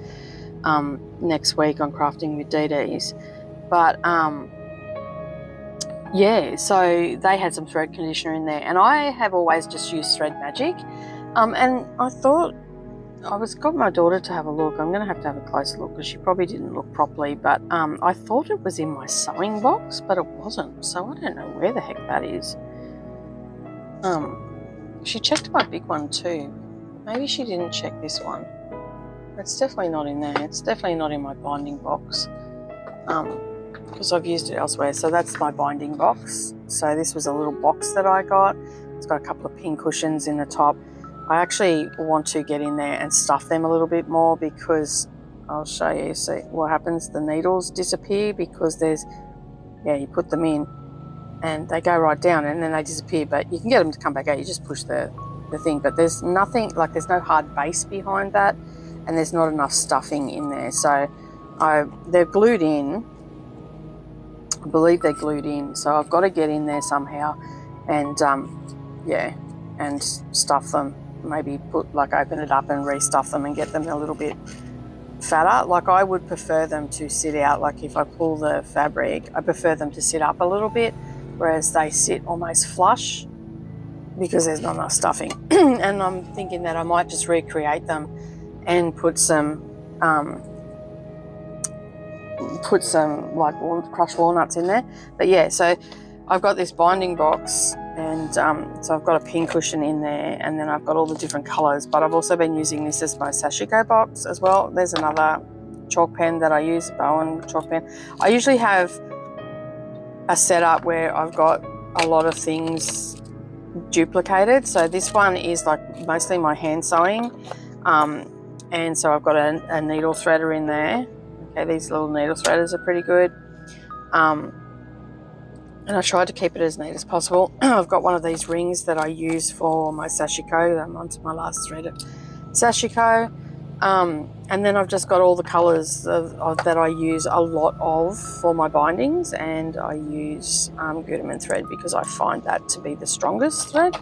next week on Crafting with DDs. But yeah, so they had some thread conditioner in there, and I have always just used Thread Magic, and I thought I was got my daughter to have a look. I'm going to have a closer look because she probably didn't look properly, but I thought it was in my sewing box, but it wasn't, so I don't know where the heck that is. She checked my big one too. Maybe she didn't check this one. It's definitely not in there. It's definitely not in my binding box because I've used it elsewhere. So that's my binding box. So this was a little box that I got. It's got a couple of pin cushions in the top. I actually want to get in there and stuff them a little bit more because I'll show you. See what happens? The needles disappear because there's, yeah, you put them in and they go right down and then they disappear, but you can get them to come back out. You just push the thing, but there's nothing, like there's no hard base behind that and there's not enough stuffing in there. So they're glued in. I believe they're glued in. So I've got to get in there somehow and, yeah, and stuff them. Maybe put, like, open it up and restuff them and get them a little bit fatter. Like, I would prefer them to sit out. Like, if I pull the fabric, I prefer them to sit up a little bit, whereas they sit almost flush because there's not enough stuffing. And I'm thinking that I might just recreate them and put some, like, crushed walnuts in there. But, yeah, so I've got this binding box and so I've got a pin cushion in there and then I've got all the different colours, but I've also been using this as my Sashiko box as well. There's another chalk pen that I use, Bowen chalk pen. I usually have a setup where I've got a lot of things duplicated. So this one is like mostly my hand sewing and so I've got a needle threader in there. Okay, these little needle threaders are pretty good. And I tried to keep it as neat as possible. I've got one of these rings that I use for my Sashiko. I'm onto my last thread of Sashiko. And then I've just got all the colours that I use a lot of for my bindings, and I use Gutermann thread because I find that to be the strongest thread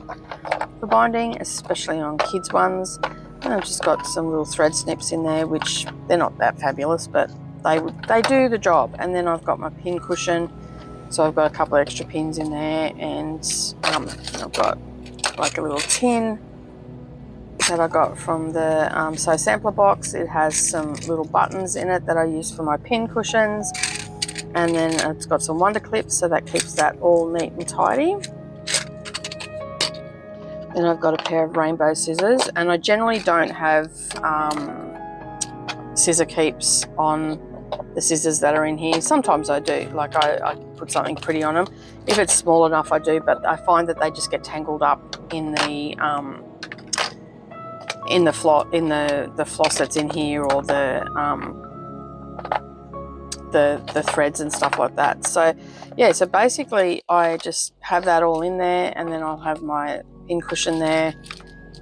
for binding, especially on kids' ones. And I've just got some little thread snips in there, which they're not that fabulous, but they do the job. And then I've got my pin cushion. So I've got a couple of extra pins in there, and I've got like a little tin that I got from the sew sampler box. It has some little buttons in it that I use for my pin cushions, and then it's got some wonder clips, so that keeps that all neat and tidy. Then I've got a pair of rainbow scissors, and I generally don't have scissor keeps on the scissors that are in here. Sometimes I do, like I put something pretty on them. If it's small enough I do, but I find that they just get tangled up in the floss that's in here, or the threads and stuff like that. So yeah, so basically I just have that all in there, and then I'll have my pin cushion there,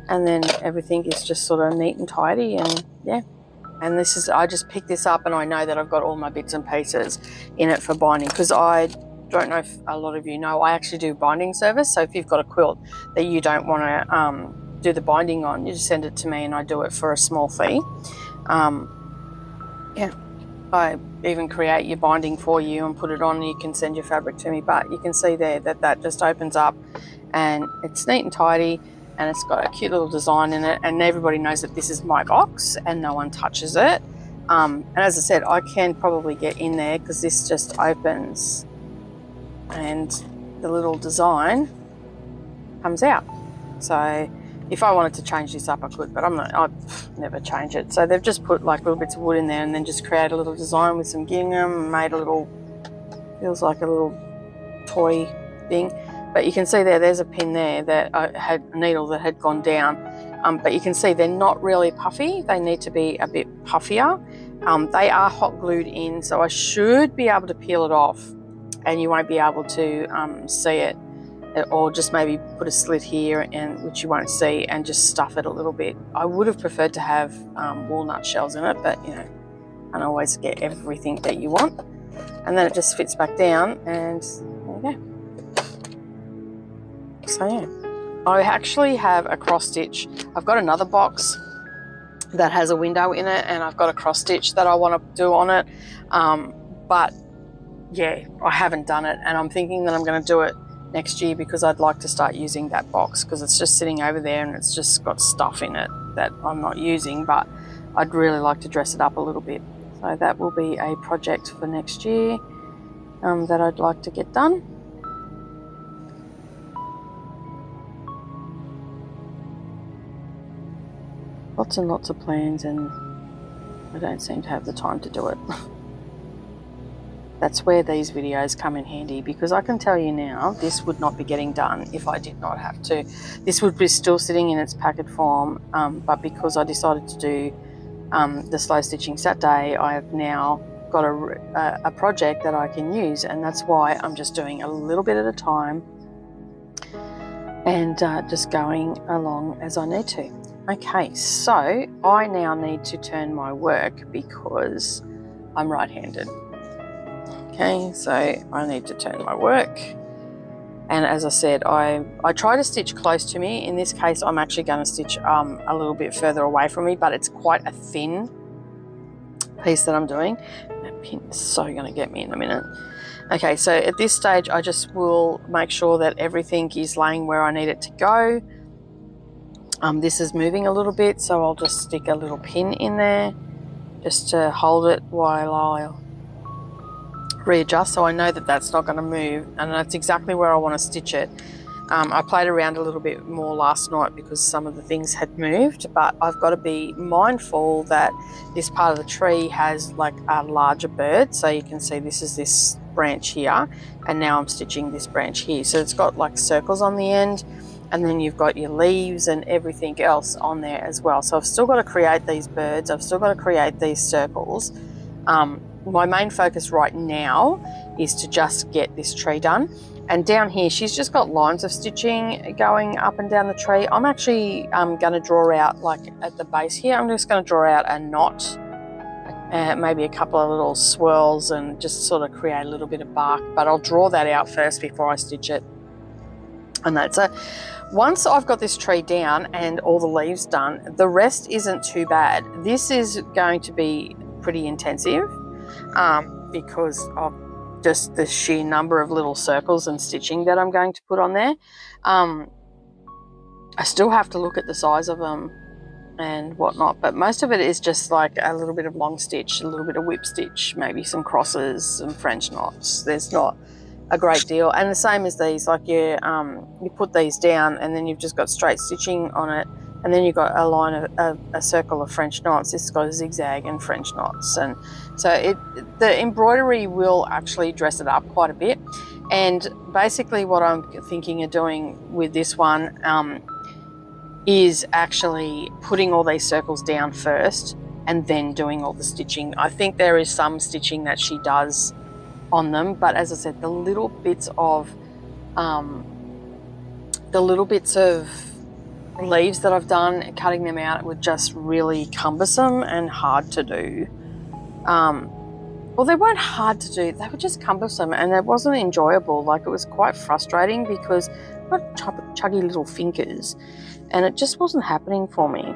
and then everything is just sort of neat and tidy. And yeah, and this is, I just picked this up and I know that I've got all my bits and pieces in it for binding, because I don't know if a lot of you know, I actually do binding service. So if you've got a quilt that you don't want to do the binding on, you just send it to me and I do it for a small fee. Yeah, I even create your binding for you and put it on, and you can send your fabric to me. But you can see there that that just opens up and it's neat and tidy. And it's got a cute little design in it, and everybody knows that this is my box and no one touches it. And as I said, I can probably get in there because this just opens and the little design comes out. So if I wanted to change this up I could, but I'm not, I'd never change it. So they've just put like little bits of wood in there and then just create a little design with some gingham and made a little, feels like a little toy thing. But you can see there, there's a pin there that I had a needle that had gone down. But you can see they're not really puffy. They need to be a bit puffier. They are hot glued in, so I should be able to peel it off and you won't be able to see it, or just maybe put a slit here and which you won't see, and just stuff it a little bit. I would have preferred to have walnut shells in it, but you know, I always get everything that you want. And then it just fits back down, and there you go. So yeah, I actually have a cross stitch. I've got another box that has a window in it, and I've got a cross stitch that I want to do on it. But yeah, I haven't done it, and I'm thinking that I'm going to do it next year because I'd like to start using that box because it's just sitting over there and it's just got stuff in it. that I'm not using, but I'd really like to dress it up a little bit. So that will be a project for next year that I'd like to get done. Lots and lots of plans, and I don't seem to have the time to do it. That's where these videos come in handy, because I can tell you now, this would not be getting done if I did not have to. This would be still sitting in its packet form, but because I decided to do the Slow Stitching Saturday, I have now got a project that I can use, and that's why I'm just doing a little bit at a time and just going along as I need to. Okay, so I now need to turn my work because I'm right-handed. Okay, so I need to turn my work, and as I said, I try to stitch close to me. In this case, I'm actually going to stitch a little bit further away from me, but it's quite a thin piece that I'm doing. That pin is so going to get me in a minute. Okay, so at this stage, I just will make sure that everything is laying where I need it to go. This is moving a little bit, so I'll just stick a little pin in there just to hold it while I'll readjust, so I know that that's not going to move, and that's exactly where I want to stitch it. I played around a little bit more last night because some of the things had moved, but I've got to be mindful that this part of the tree has like a larger bird, so you can see this is this branch here, and now I'm stitching this branch here, so it's got like circles on the end. And then you've got your leaves and everything else on there as well. So I've still got to create these birds. I've still got to create these circles. My main focus right now is to just get this tree done. And down here, she's just got lines of stitching going up and down the tree. I'm actually going to draw out, like at the base here, I'm just going to draw out a knot, maybe a couple of little swirls, and just sort of create a little bit of bark. But I'll draw that out first before I stitch it. And that's it. Once I've got this tree down and all the leaves done, the rest isn't too bad. This is going to be pretty intensive because of just the sheer number of little circles and stitching that I'm going to put on there. I still have to look at the size of them and whatnot, but most of it is just like a little bit of long stitch, a little bit of whip stitch, maybe some crosses, some French knots. There's not a great deal, and the same as these, like you put these down and then you've just got straight stitching on it, and then you've got a line of a circle of French knots. This has got a zigzag and French knots, and so the embroidery will actually dress it up quite a bit. And basically what I'm thinking of doing with this one is actually putting all these circles down first and then doing all the stitching. I think there is some stitching that she does on them, but as I said, the little bits of leaves that I've done, cutting them out were just really cumbersome and hard to do. Well, they weren't hard to do, they were just cumbersome, and it wasn't enjoyable. Like, it was quite frustrating because I've got chuggy little fingers and it just wasn't happening for me.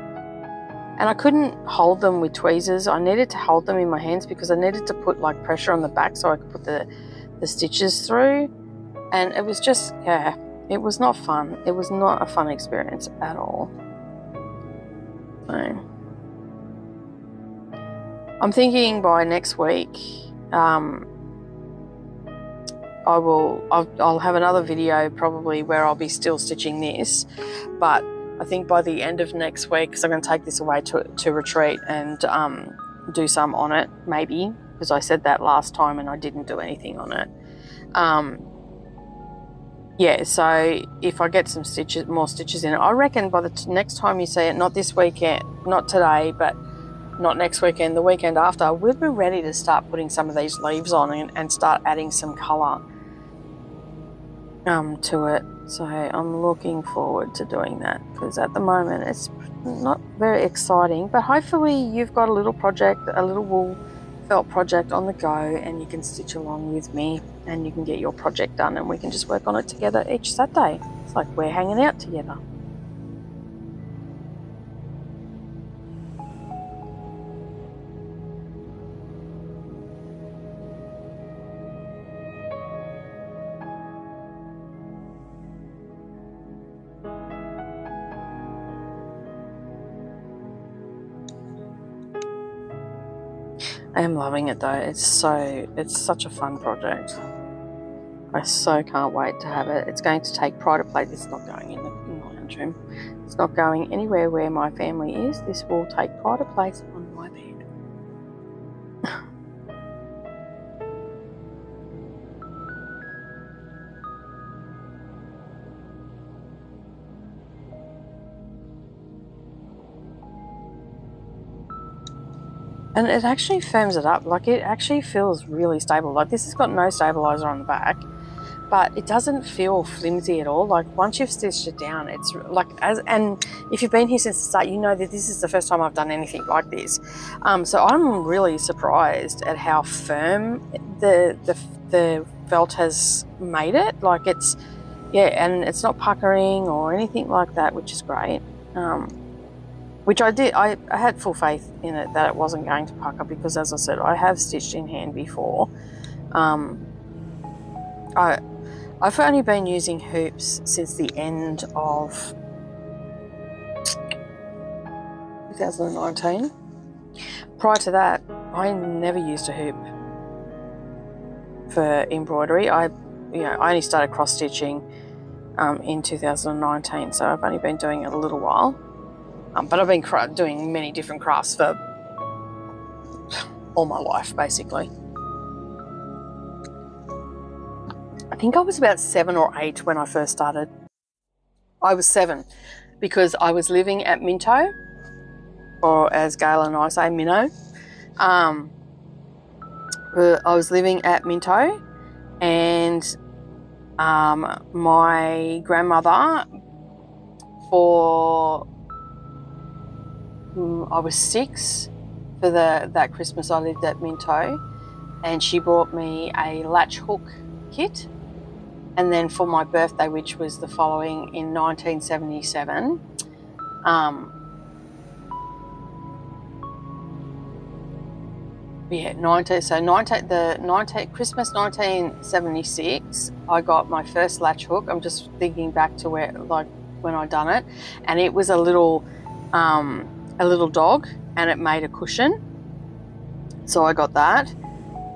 And I couldn't hold them with tweezers. I needed to hold them in my hands because I needed to put like pressure on the back so I could put the stitches through. And it was just, yeah, it was not fun. It was not a fun experience at all. So I'm thinking by next week, I'll have another video probably where I'll be still stitching this, but I think by the end of next week, because I'm going to take this away to retreat and do some on it, maybe, because I said that last time and I didn't do anything on it. Yeah, so if I get some stitches, more stitches in it, I reckon by the next time you see it, not this weekend, not today, but not next weekend, the weekend after, we'll be ready to start putting some of these leaves on and start adding some colour to it. So I'm looking forward to doing that, because at the moment it's not very exciting, but hopefully you've got a little project, a little wool felt project on the go, and you can stitch along with me and you can get your project done, and we can just work on it together each Saturday. It's like we're hanging out together. I am loving it though. It's such a fun project. I so can't wait to have it. It's going to take pride of place. It's not going in the lounge room. It's not going anywhere where my family is. This will take pride of place on my bed. And it actually firms it up. Like, it actually feels really stable. Like, this has got no stabilizer on the back, but it doesn't feel flimsy at all. Like, once you've stitched it down, it's like, and if you've been here since the start, you know that this is the first time I've done anything like this. So I'm really surprised at how firm the felt has made it. Like, it's, yeah, and it's not puckering or anything like that, which is great. Which I did, I had full faith in it that it wasn't going to pucker because, as I said, I have stitched in hand before. I've only been using hoops since the end of 2019. Prior to that, I never used a hoop for embroidery. I only started cross-stitching in 2019, so I've only been doing it a little while. But I've been doing many different crafts for all my life, basically. I think I was about 7 or 8 when I first started. I was 7 because I was living at Minto, or as Gail and I say, Minnow. I was living at Minto, and my grandmother, for... I was 6 for that Christmas I lived at Minto, and she brought me a latch hook kit. And then for my birthday, which was the following in 1977, Christmas 1976, I got my first latch hook. I'm just thinking back to where, like, when I done it, and it was a little dog, and it made a cushion. So I got that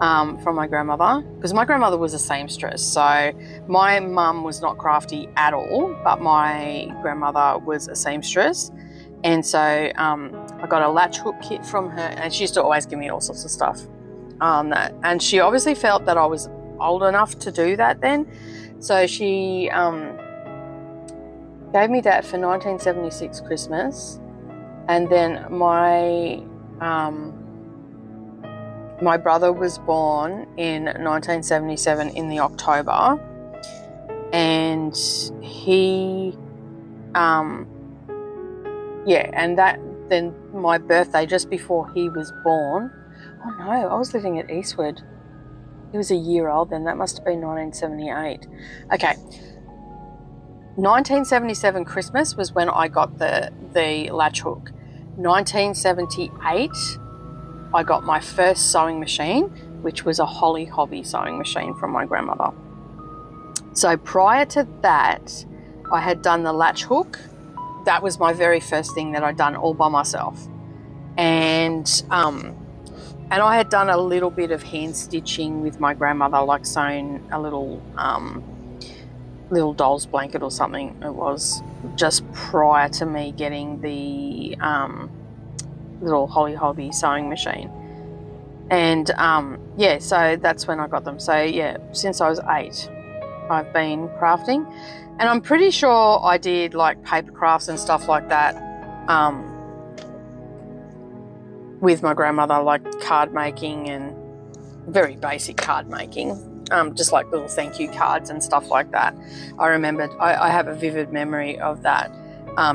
from my grandmother, because my grandmother was a seamstress. So my mum was not crafty at all, but my grandmother was a seamstress. And so I got a latch hook kit from her, and she used to always give me all sorts of stuff. And she obviously felt that I was old enough to do that then. So she gave me that for 1976 Christmas. And then my my brother was born in 1977 in the October, and he, and then my birthday just before he was born. Oh no, I was living at Eastwood. He was a year old then. That must have been 1978. Okay. 1977 Christmas was when I got the latch hook. 1978, I got my first sewing machine, which was a Holly Hobby sewing machine from my grandmother. So prior to that, I had done the latch hook. That was my very first thing that I'd done all by myself. And I had done a little bit of hand stitching with my grandmother, like sewn a little... little doll's blanket or something. It was just prior to me getting the little Holly Hobby sewing machine. And yeah, so that's when I got them. So yeah, since I was 8, I've been crafting, and I'm pretty sure I did like paper crafts and stuff like that with my grandmother, like card making and very basic card making. Just like little thank you cards and stuff like that. I remembered, I have a vivid memory of that,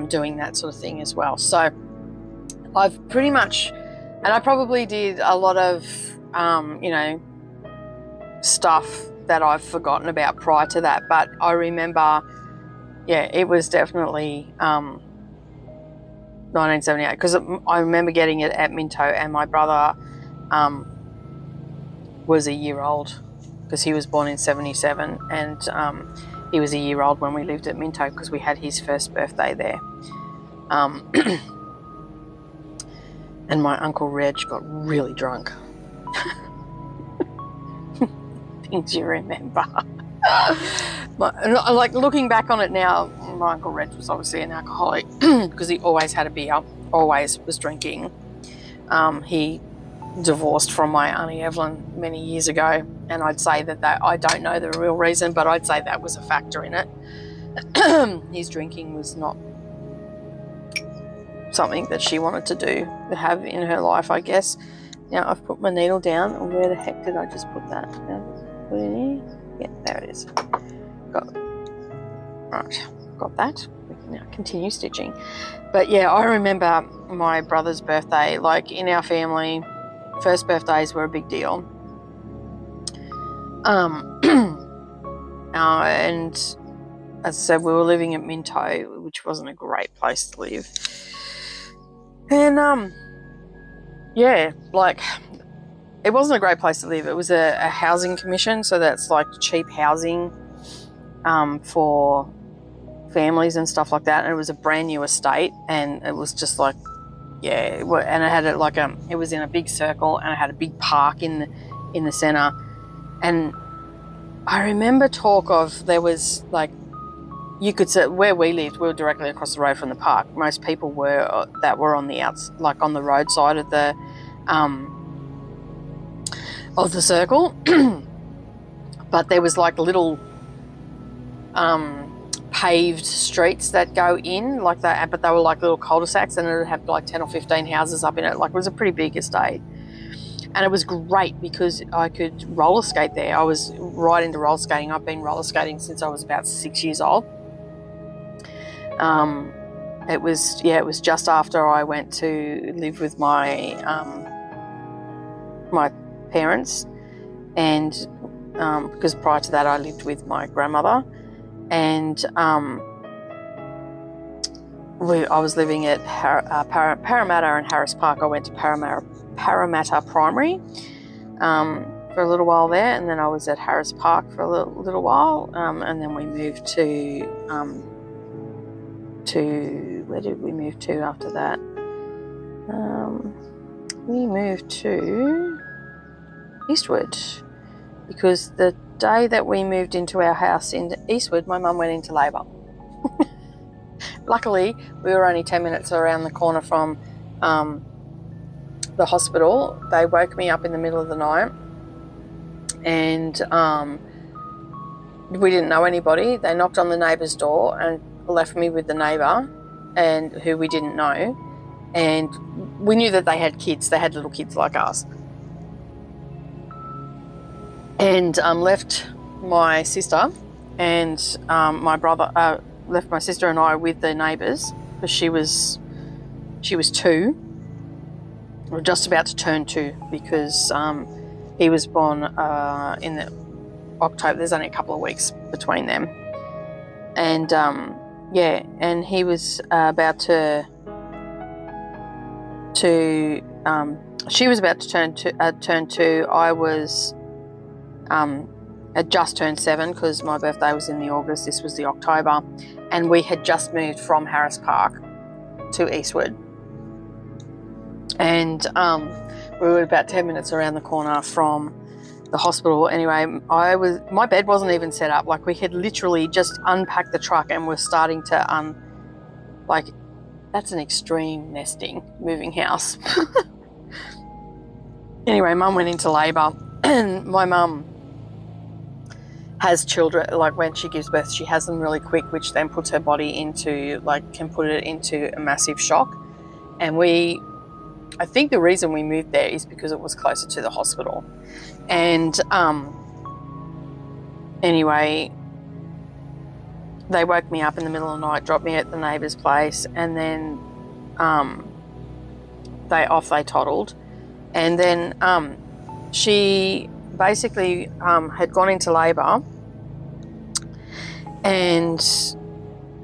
doing that sort of thing as well. So I've pretty much, and I probably did a lot of, you know, stuff that I've forgotten about prior to that. But I remember, yeah, it was definitely 1978, because I remember getting it at Minto, and my brother was a year old, because he was born in 77, and he was a year old when we lived at Minto, because we had his first birthday there. And my Uncle Reg got really drunk. Things you remember. But like looking back on it now, my Uncle Reg was obviously an alcoholic because he always had a beer, always was drinking. He divorced from my Auntie Evelyn many years ago, and I'd say that I don't know the real reason, but I'd say that was a factor in it. His drinking was not something that she wanted to do, to have in her life, I guess. Now I've put my needle down, and where the heck did I just put that? Yeah, there it is. Got it. Right, got that. We can now continue stitching. But yeah, I remember my brother's birthday. Like in our family, first birthdays were a big deal. And as I said, we were living at Minto, which wasn't a great place to live. And yeah, like it wasn't a great place to live. It was a housing commission, so that's like cheap housing for families and stuff like that. And it was a brand new estate, and it was just like, yeah. And it had it like it was in a big circle, and it had a big park in the center. And I remember talk of there was like, you could say where we lived, we were directly across the road from the park. Most people were that were on the outs, like on the roadside of the circle. But there was like little paved streets that go in like that, but they were like little cul-de-sacs, and it would have like 10 or 15 houses up in it. Like it was a pretty big estate, and it was great because I could roller skate there. I was right into roller skating. I've been roller skating since I was about 6 years old. It was, yeah, it was just after I went to live with my my parents, and because prior to that I lived with my grandmother. And I was living at Parramatta and Harris Park. I went to Parramatta Primary for a little while there, and then I was at Harris Park for a little while, and then we moved to where did we move to after that? We moved to Eastwood, because the day that we moved into our house in Eastwood, my mum went into labour. Luckily, we were only 10 minutes around the corner from the hospital. They woke me up in the middle of the night, and we didn't know anybody. They knocked on the neighbour's door and left me with the neighbour, and who we didn't know. And we knew that they had kids. They had little kids like us. And left my sister and my brother, left my sister and I with the neighbours, because she was two, or just about to turn two, because he was born in the October. There's only a couple of weeks between them, and yeah, and he was about to she was about to turn two. I was. Had just turned 7, because my birthday was in the August, this was the October, and we had just moved from Harris Park to Eastwood, and we were about 10 minutes around the corner from the hospital. Anyway, my bed wasn't even set up. Like we had literally just unpacked the truck and were starting to like, that's an extreme nesting, moving house. Anyway, Mum went into labour. And my mum has children, like when she gives birth, she has them really quick, which then puts her body into, like, can put it into a massive shock. And I think the reason we moved there is because it was closer to the hospital. And anyway, they woke me up in the middle of the night, dropped me at the neighbour's place, and then they toddled. And then she basically had gone into labour, and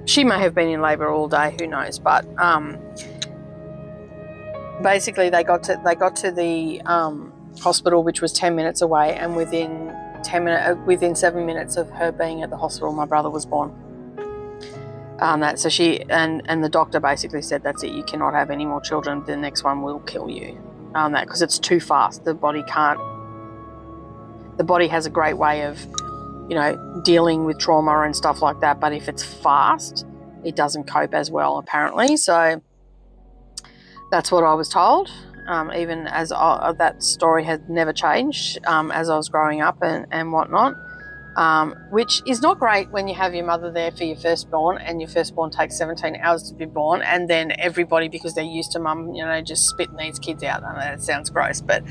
she may have been in labour all day, who knows, but basically they got to the hospital, which was 10 minutes away, and within 7 minutes of her being at the hospital, my brother was born. So she and the doctor basically said, that's it, you cannot have any more children, the next one will kill you. on that because it's too fast. The body can't. The body has a great way of, you know, dealing with trauma and stuff like that, but if it's fast, it doesn't cope as well apparently. So that's what I was told. Even as that story had never changed as I was growing up and whatnot, which is not great when you have your mother there for your firstborn and your firstborn takes 17 hours to be born, and then everybody, because they're used to mum, you know, just spitting these kids out. I know it sounds gross, but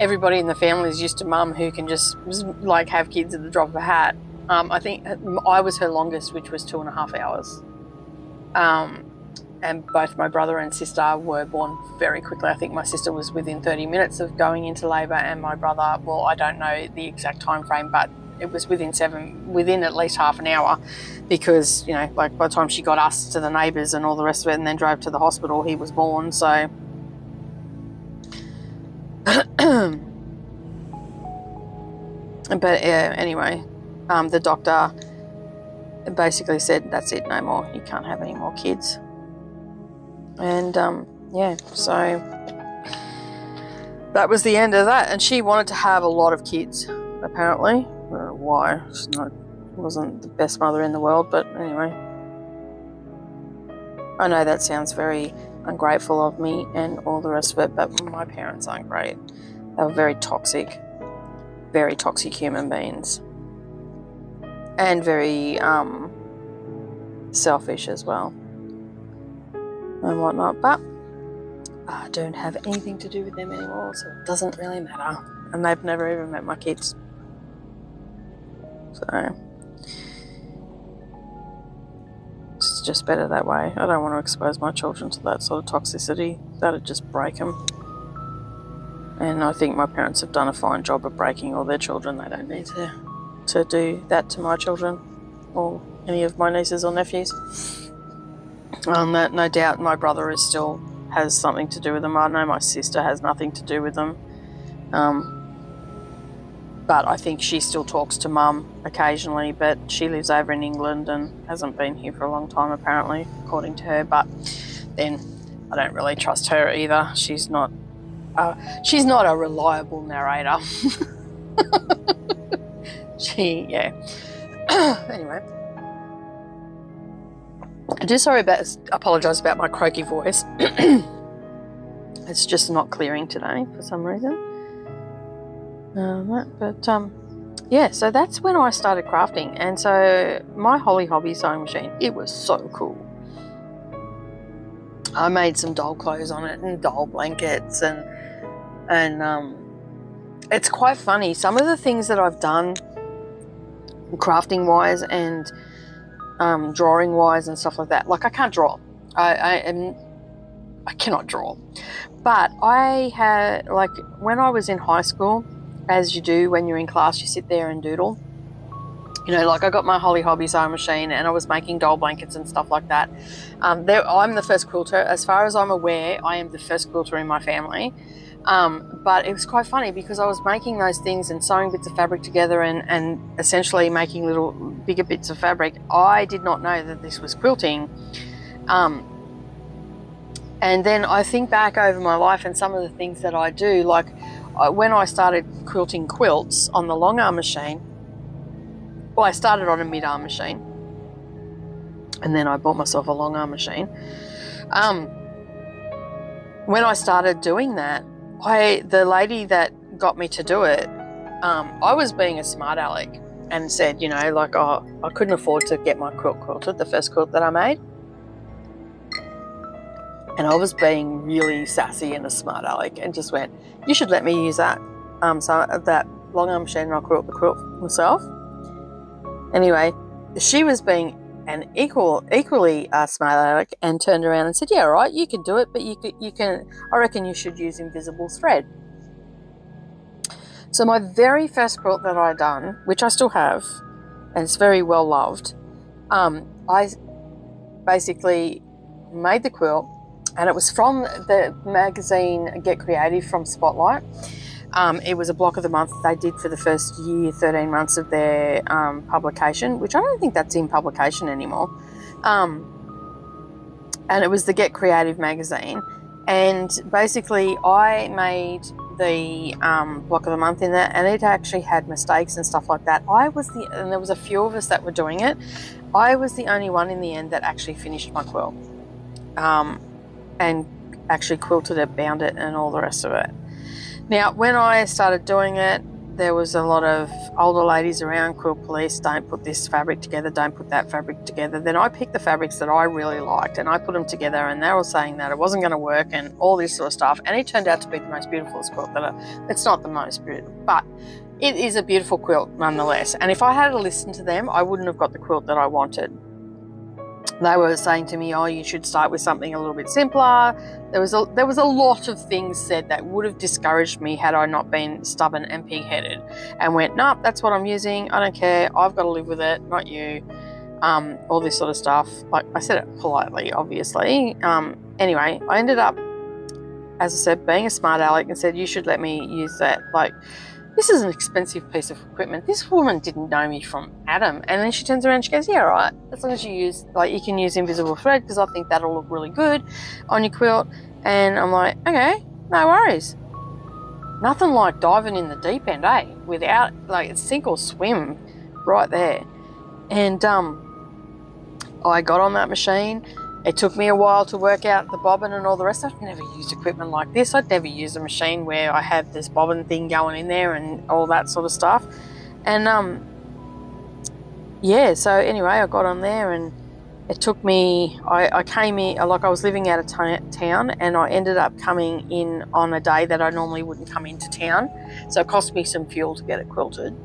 everybody in the family is used to mum who can just like have kids at the drop of a hat. I think I was her longest, which was 2.5 hours. And both my brother and sister were born very quickly. I think my sister was within 30 minutes of going into labour, and my brother, well, I don't know the exact time frame, but it was within at least half an hour, because, you know, like by the time she got us to the neighbours and all the rest of it and then drove to the hospital, he was born. So but anyway, the doctor basically said, that's it, no more, you can't have any more kids. And yeah, so that was the end of that. And she wanted to have a lot of kids, apparently. I don't know why. She wasn't the best mother in the world, but anyway. I know that sounds very ungrateful of me and all the rest of it, but my parents aren't great. They were very toxic human beings, and very selfish as well. And whatnot, but I don't have anything to do with them anymore, so it doesn't really matter. And they've never even met my kids. So it's just better that way. I don't want to expose my children to that sort of toxicity. That'd just break them. And I think my parents have done a fine job of breaking all their children. They don't need to do that to my children or any of my nieces or nephews. No doubt my brother still has something to do with them. I know my sister has nothing to do with them. But I think she still talks to mum occasionally, but she lives over in England and hasn't been here for a long time apparently, according to her. But then I don't really trust her either. She's not a reliable narrator. Anyway. I do apologise about my croaky voice. It's just not clearing today for some reason. Yeah, so that's when I started crafting. And so my Holly Hobby sewing machine, it was so cool. I made some doll clothes on it and doll blankets and it's quite funny. Some of the things that I've done crafting-wise and drawing wise and stuff like that, like I can't draw. I cannot draw, but I had, like, when I was in high school, as you do when you're in class, you sit there and doodle, you know, like I got my Holly Hobby sewing machine and I was making doll blankets and stuff like that. I'm the first quilter, as far as I'm aware. I am the first quilter in my family. But it was quite funny because I was making those things and sewing bits of fabric together and essentially making little bigger bits of fabric. I did not know that this was quilting. And then I think back over my life and some of the things that I do, like when I started quilting quilts on the long arm machine, well, I started on a mid arm machine and then I bought myself a long arm machine. When I started doing that, the lady that got me to do it, I was being a smart aleck and said, you know, like, oh, I couldn't afford to get my quilt quilted, the first quilt that I made. And I was being really sassy and a smart aleck and just went, you should let me use that that long arm machine and I'll quilt the quilt myself. Anyway, she was being an equally smart aleck and turned around and said, yeah, all right, you can do it, but I reckon you should use invisible thread. So my very first quilt that I done, which I still have, and it's very well loved, I basically made the quilt, and it was from the magazine Get Creative from Spotlight. It was a block of the month they did for the first year, 13 months of their publication, which I don't think that's in publication anymore. And it was the Get Creative magazine. And basically I made the block of the month in there, and it actually had mistakes and stuff like that. And there was a few of us that were doing it. I was the only one in the end that actually finished my quilt and actually quilted it, bound it, and all the rest of it. Now, when I started doing it, there was a lot of older ladies around, quilt police, don't put this fabric together, don't put that fabric together. Then I picked the fabrics that I really liked and I put them together, and they were saying that it wasn't going to work and all this sort of stuff. And it turned out to be the most beautiful quilt. It's not the most beautiful, but it is a beautiful quilt nonetheless. And if I had listened to them, I wouldn't have got the quilt that I wanted. They were saying to me, oh, you should start with something a little bit simpler. There was a lot of things said that would have discouraged me had I not been stubborn and pig-headed and went, nope, that's what I'm using. I don't care. I've got to live with it, not you. All this sort of stuff. Like, I said it politely, obviously. Anyway, I ended up, as I said, being a smart aleck and said, you should let me use that. Like, this is an expensive piece of equipment. This woman didn't know me from Adam. And then she turns around and she goes, yeah, all right, as long as you use, like, you can use invisible thread because I think that'll look really good on your quilt. And I'm like, okay, no worries. Nothing like diving in the deep end, eh? Without, like, sink or swim right there. And I got on that machine. It took me a while to work out the bobbin and all the rest. I've never used equipment like this. I'd never used a machine where I had this bobbin thing going in there and all that sort of stuff. And yeah, so anyway, I got on there and it took me, I came in, like I was living out of town, and I ended up coming in on a day that I normally wouldn't come into town. So it cost me some fuel to get it quilted.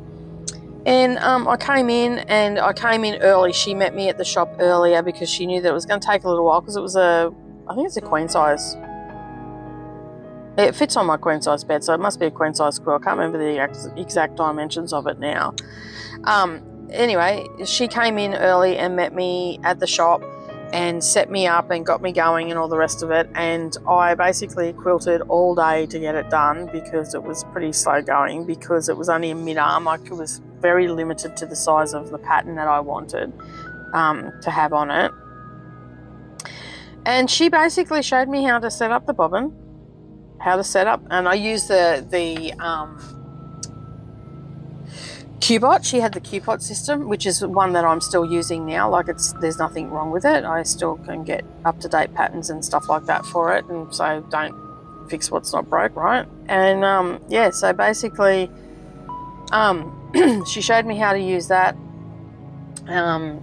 And I came in early. She met me at the shop earlier because she knew that it was going to take a little while because it was I think it's a queen size. It fits on my queen size bed, so it must be a queen size quilt. I can't remember the exact dimensions of it now. Anyway, she came in early and met me at the shop and set me up and got me going and all the rest of it. And I basically quilted all day to get it done because it was pretty slow going, because it was only a mid-arm. I was very limited to the size of the pattern that I wanted to have on it. And she basically showed me how to set up the bobbin, and I used the Q-Bot. She had the Q-Bot system, which is one that I'm still using now. Like, there's nothing wrong with it. I still can get up-to-date patterns and stuff like that for it, and so don't fix what's not broke, right? And yeah, so basically she showed me how to use that.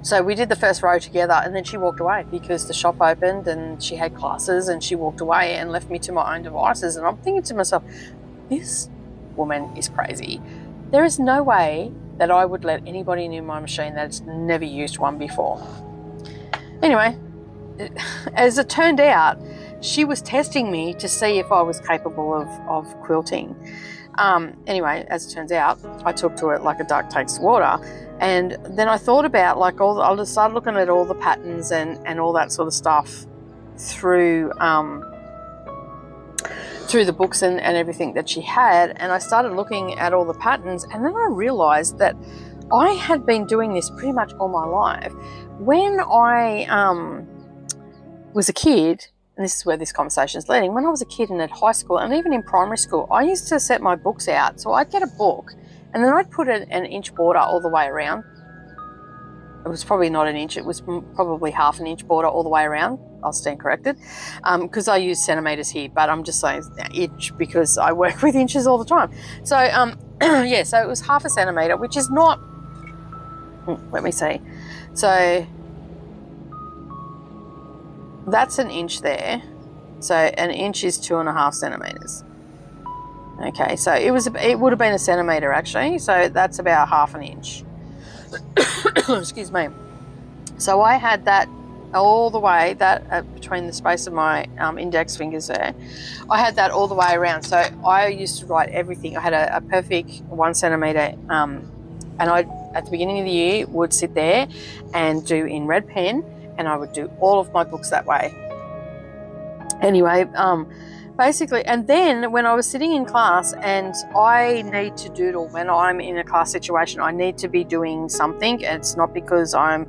So we did the first row together, and then she walked away because the shop opened and she had classes, and she walked away and left me to my own devices. And I'm thinking to myself, this woman is crazy. There is no way that I would let anybody near my machine that's never used one before. Anyway, as it turned out, she was testing me to see if I was capable of quilting. Anyway, as it turns out, I took to it like a duck takes water. And then I thought about, like, I started looking at all the patterns and all that sort of stuff through the books and everything that she had. And I started looking at all the patterns, and then I realized that I had been doing this pretty much all my life. When I was a kid, and this is where this conversation is leading, when I was a kid and at high school and even in primary school, I used to set my books out. So I'd get a book and then I'd put an inch border all the way around. It was probably not an inch. It was probably half an inch border all the way around. I'll stand corrected because I use centimetres here, but I'm just saying inch because I work with inches all the time. So, yeah, so it was half a centimetre, which is not, let me see. So that's an inch there. So an inch is 2.5 centimetres. Okay, so it would have been a centimetre actually. So that's about half an inch. Excuse me. So I had that all the way, that between the space of my index fingers there, I had that all the way around. So I used to write everything. I had a perfect 1 centimetre, and I, at the beginning of the year, would sit there and do in red pen, and I would do all of my books that way. Anyway, basically, and then when I was sitting in class and I need to doodle, when I'm in a class situation, I need to be doing something. It's not because I'm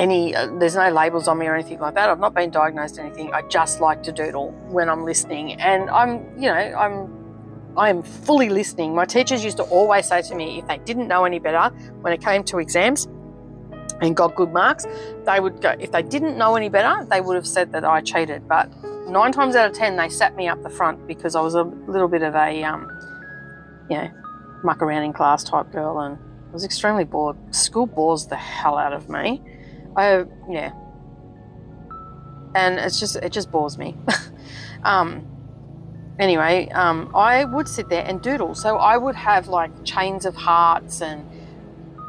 any, there's no labels on me or anything like that. I've not been diagnosed anything. I just like to doodle when I'm listening, and I am fully listening. My teachers used to always say to me, if they didn't know any better when it came to exams and got good marks, they would go, if they didn't know any better, they would have said that I cheated. But 9 times out of 10, they sat me up the front because I was a little bit of a, you know, muck around in class type girl, and I was extremely bored. School bores the hell out of me. Yeah. And it just bores me. Anyway, I would sit there and doodle. So I would have like chains of hearts and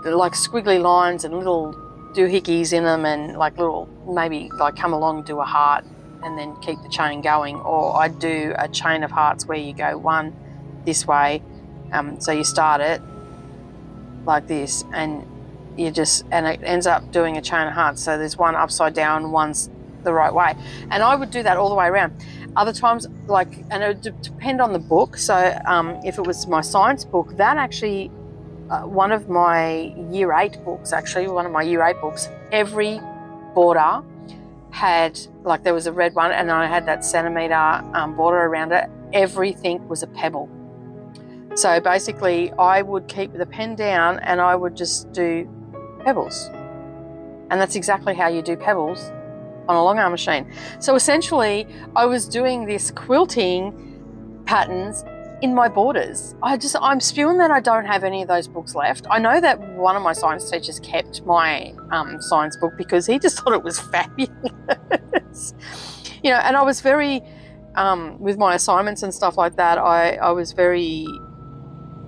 like squiggly lines and little doohickeys in them, and like little, maybe like come along, do a heart and then keep the chain going. Or I'd do a chain of hearts where you go one this way. So you start it like this, and you just, and it ends up doing a chain of hearts. So there's one upside down, one's the right way. And I would do that all the way around. Other times, like, and it would depend on the book. So if it was my science book, that actually, one of my year 8 books, actually, one of my year 8 books, every border had, like, there was a red one, and I had that centimetre border around it. Everything was a pebble. So basically I would keep the pen down and I would just do pebbles. And that's exactly how you do pebbles on a long arm machine. So essentially I was doing this quilting patterns in my borders. I'm spewing that I don't have any of those books left. I know that one of my science teachers kept my science book because he just thought it was fabulous. You know, and I was very, with my assignments and stuff like that, I was very,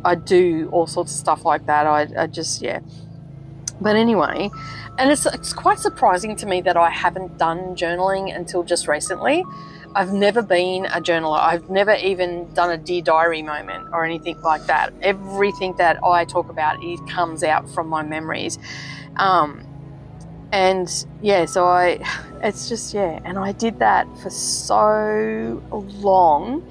I do all sorts of stuff like that. I just, yeah. But anyway, and it's quite surprising to me that I haven't done journaling until just recently. I've never been a journaler. I've never even done a Dear Diary moment or anything like that. Everything that I talk about, it comes out from my memories. And yeah, so it's just, yeah. And I did that for so long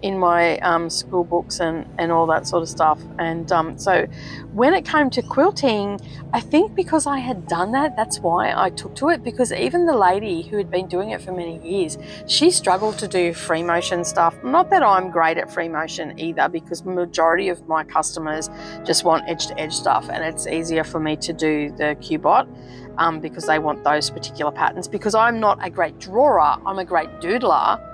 in my school books and all that sort of stuff. And so when it came to quilting, I think because I had done that, that's why I took to it, because even the lady who had been doing it for many years, she struggled to do free motion stuff. Not that I'm great at free motion either, because the majority of my customers just want edge to edge stuff, and it's easier for me to do the Q-Bot because they want those particular patterns, because I'm not a great drawer, I'm a great doodler.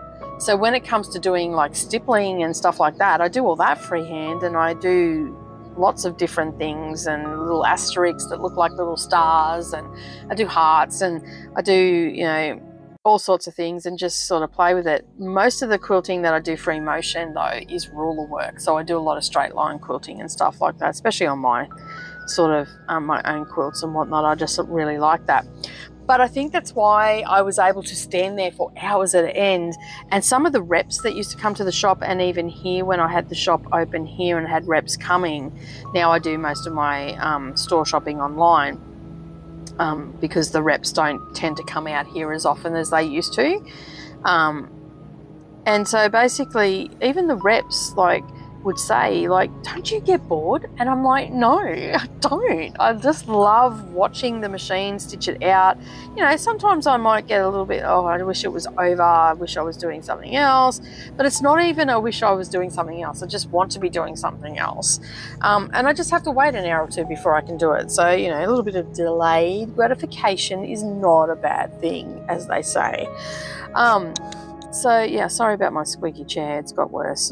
So when it comes to doing like stippling and stuff like that, I do all that freehand, and I do lots of different things and little asterisks that look like little stars, and I do hearts, and I do, you know, all sorts of things and just sort of play with it. Most of the quilting that I do free motion though is ruler work. So I do a lot of straight line quilting and stuff like that, especially on my sort of my own quilts and whatnot. I just really like that. But I think that's why I was able to stand there for hours at an end. And some of the reps that used to come to the shop, and even here when I had the shop open here and had reps coming, now I do most of my store shopping online because the reps don't tend to come out here as often as they used to. And so basically even the reps like would say, like, don't you get bored? And I'm like, no, I don't. I just love watching the machine stitch it out. You know, sometimes I might get a little bit, oh, I wish it was over, I wish I was doing something else. But it's not even I wish I was doing something else. I just want to be doing something else. And I just have to wait an hour or two before I can do it. So, you know, a little bit of delayed gratification is not a bad thing, as they say. So, yeah, sorry about my squeaky chair. It's got worse.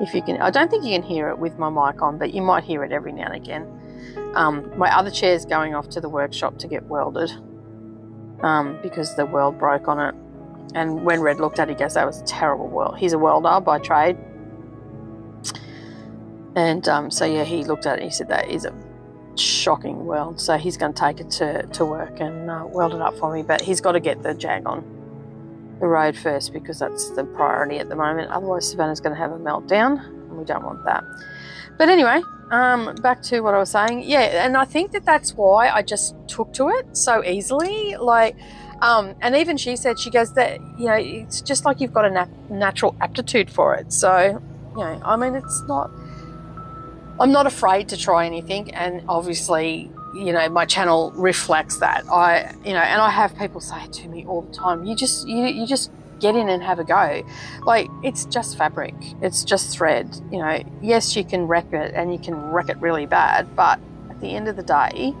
If you can, I don't think you can hear it with my mic on, but you might hear it every now and again. My other chair's going off to the workshop to get welded because the weld broke on it. And when Red looked at it, he goes, that was a terrible weld. He's a welder by trade. And so, yeah, he looked at it, he said, that is a shocking weld. So he's going to take it to work and weld it up for me, but he's got to get the jag on the road first because that's the priority at the moment. Otherwise Savannah's going to have a meltdown and we don't want that. But anyway, back to what I was saying. Yeah, and I think that that's why I just took to it so easily. Like, and even she said, she goes, that, you know, it's just like you've got a natural aptitude for it. So, you know, I mean, it's not, I'm not afraid to try anything, and obviously you know, my channel reflects that. I have people say to me all the time, you just get in and have a go. Like, it's just fabric, it's just thread, you know. Yes, you can wreck it, and you can wreck it really bad, but at the end of the day,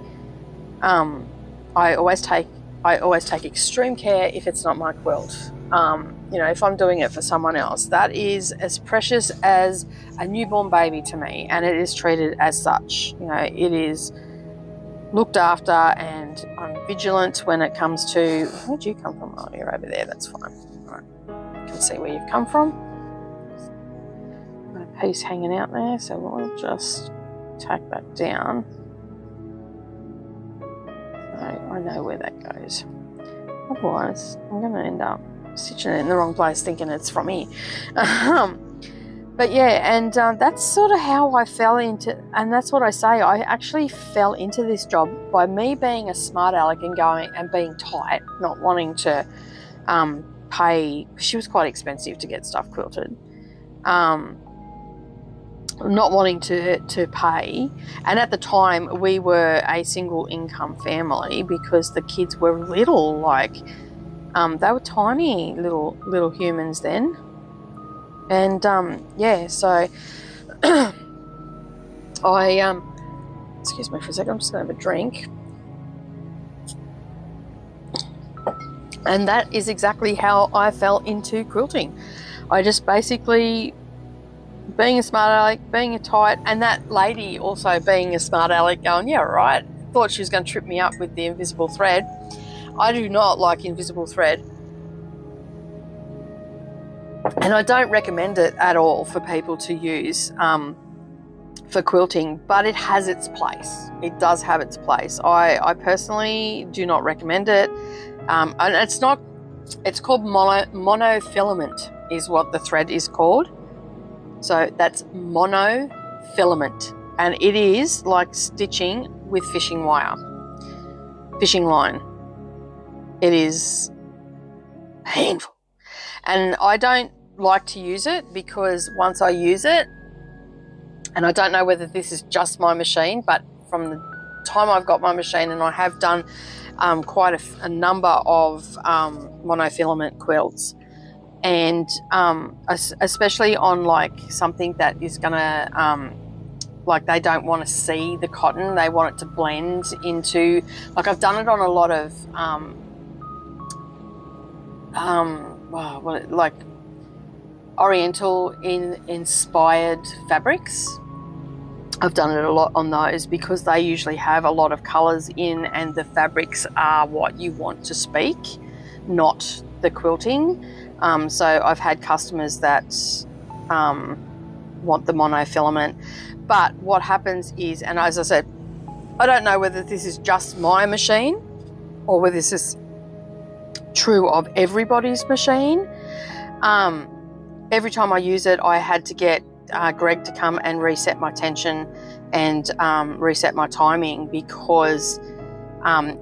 I always take extreme care if it's not my quilt. You know, if I'm doing it for someone else, that is as precious as a newborn baby to me, and it is treated as such. You know, it is looked after, and I'm vigilant when it comes to, where'd you come from? Oh, you're over there, that's fine. All right, I can see where you've come from. My piece hanging out there, so we'll just tack that down. I know where that goes. Otherwise, I'm going to end up stitching it in the wrong place, thinking it's from here. But yeah, and that's sort of how I fell into, and that's what I say, I actually fell into this job by me being a smart aleck and going and being tight, not wanting to pay. She was quite expensive to get stuff quilted. Not wanting to pay, and at the time we were a single income family because the kids were little, like they were tiny little humans then, and yeah, so I excuse me for a second, I'm just gonna have a drink. And that is exactly how I fell into quilting. I just basically being a smart aleck, being a tight, and that lady also being a smart aleck going, yeah, right, thought she was going to trip me up with the invisible thread. I do not like invisible thread, and I don't recommend it at all for people to use for quilting, but it has its place. It does have its place. I personally do not recommend it. And it's not, it's called monofilament is what the thread is called. So that's monofilament, and it is like stitching with fishing wire, fishing line. It is painful, and I don't like to use it because once I use it, and I don't know whether this is just my machine, but from the time I've got my machine, and I have done quite a number of monofilament quilts, and especially on like something that is gonna like they don't want to see the cotton, they want it to blend into, like I've done it on a lot of like oriental inspired fabrics. I've done it a lot on those because they usually have a lot of colors in, and the fabrics are what you want to speak, not the quilting. So I've had customers that want the monofilament, but what happens is, and as I said, I don't know whether this is just my machine or whether this is true of everybody's machine. Every time I use it, I had to get Greg to come and reset my tension and reset my timing because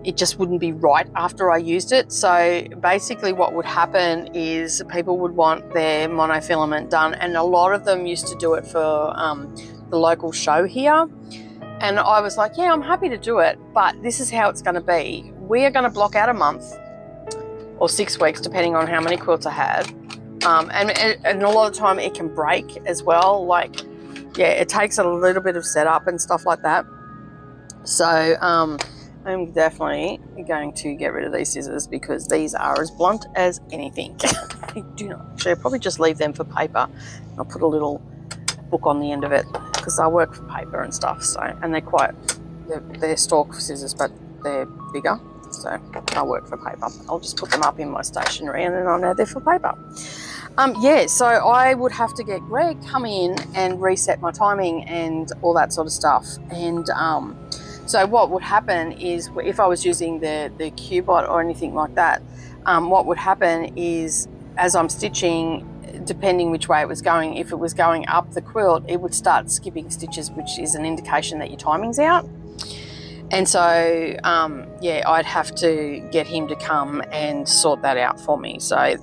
it just wouldn't be right after I used it. So basically what would happen is people would want their monofilament done, and a lot of them used to do it for the local show here, and I was like, yeah, I'm happy to do it, but this is how it's going to be. We are going to block out a month or 6 weeks depending on how many quilts I have, and a lot of time it can break as well. Like, yeah, it takes a little bit of setup and stuff like that. So I'm definitely going to get rid of these scissors because these are as blunt as anything. I do not actually, I'll probably just leave them for paper. I'll put a little book on the end of it because I work for paper and stuff. So, and they're quite, they're stalk scissors, but they're bigger. So I work for paper. I'll just put them up in my stationery, and then I know they're for paper. Yeah, so I would have to get Greg come in and reset my timing and all that sort of stuff. And so what would happen is, if I was using the Q-Bot or anything like that, what would happen is, as I'm stitching, depending which way it was going, if it was going up the quilt, it would start skipping stitches, which is an indication that your timing's out. And so, yeah, I'd have to get him to come and sort that out for me. So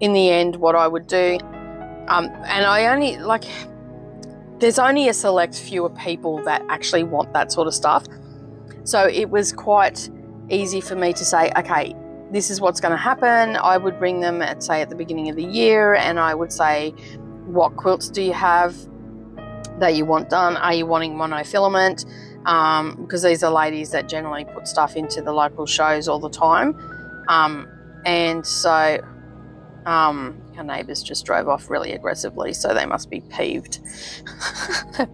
in the end, what I would do, and I only, like, there's only a select fewer people that actually want that sort of stuff. So it was quite easy for me to say, okay, this is what's going to happen. I would bring them at, say, at the beginning of the year, and I would say, what quilts do you have that you want done? Are you wanting monofilament? Because these are ladies that generally put stuff into the local shows all the time. And so our neighbours just drove off really aggressively, so they must be peeved.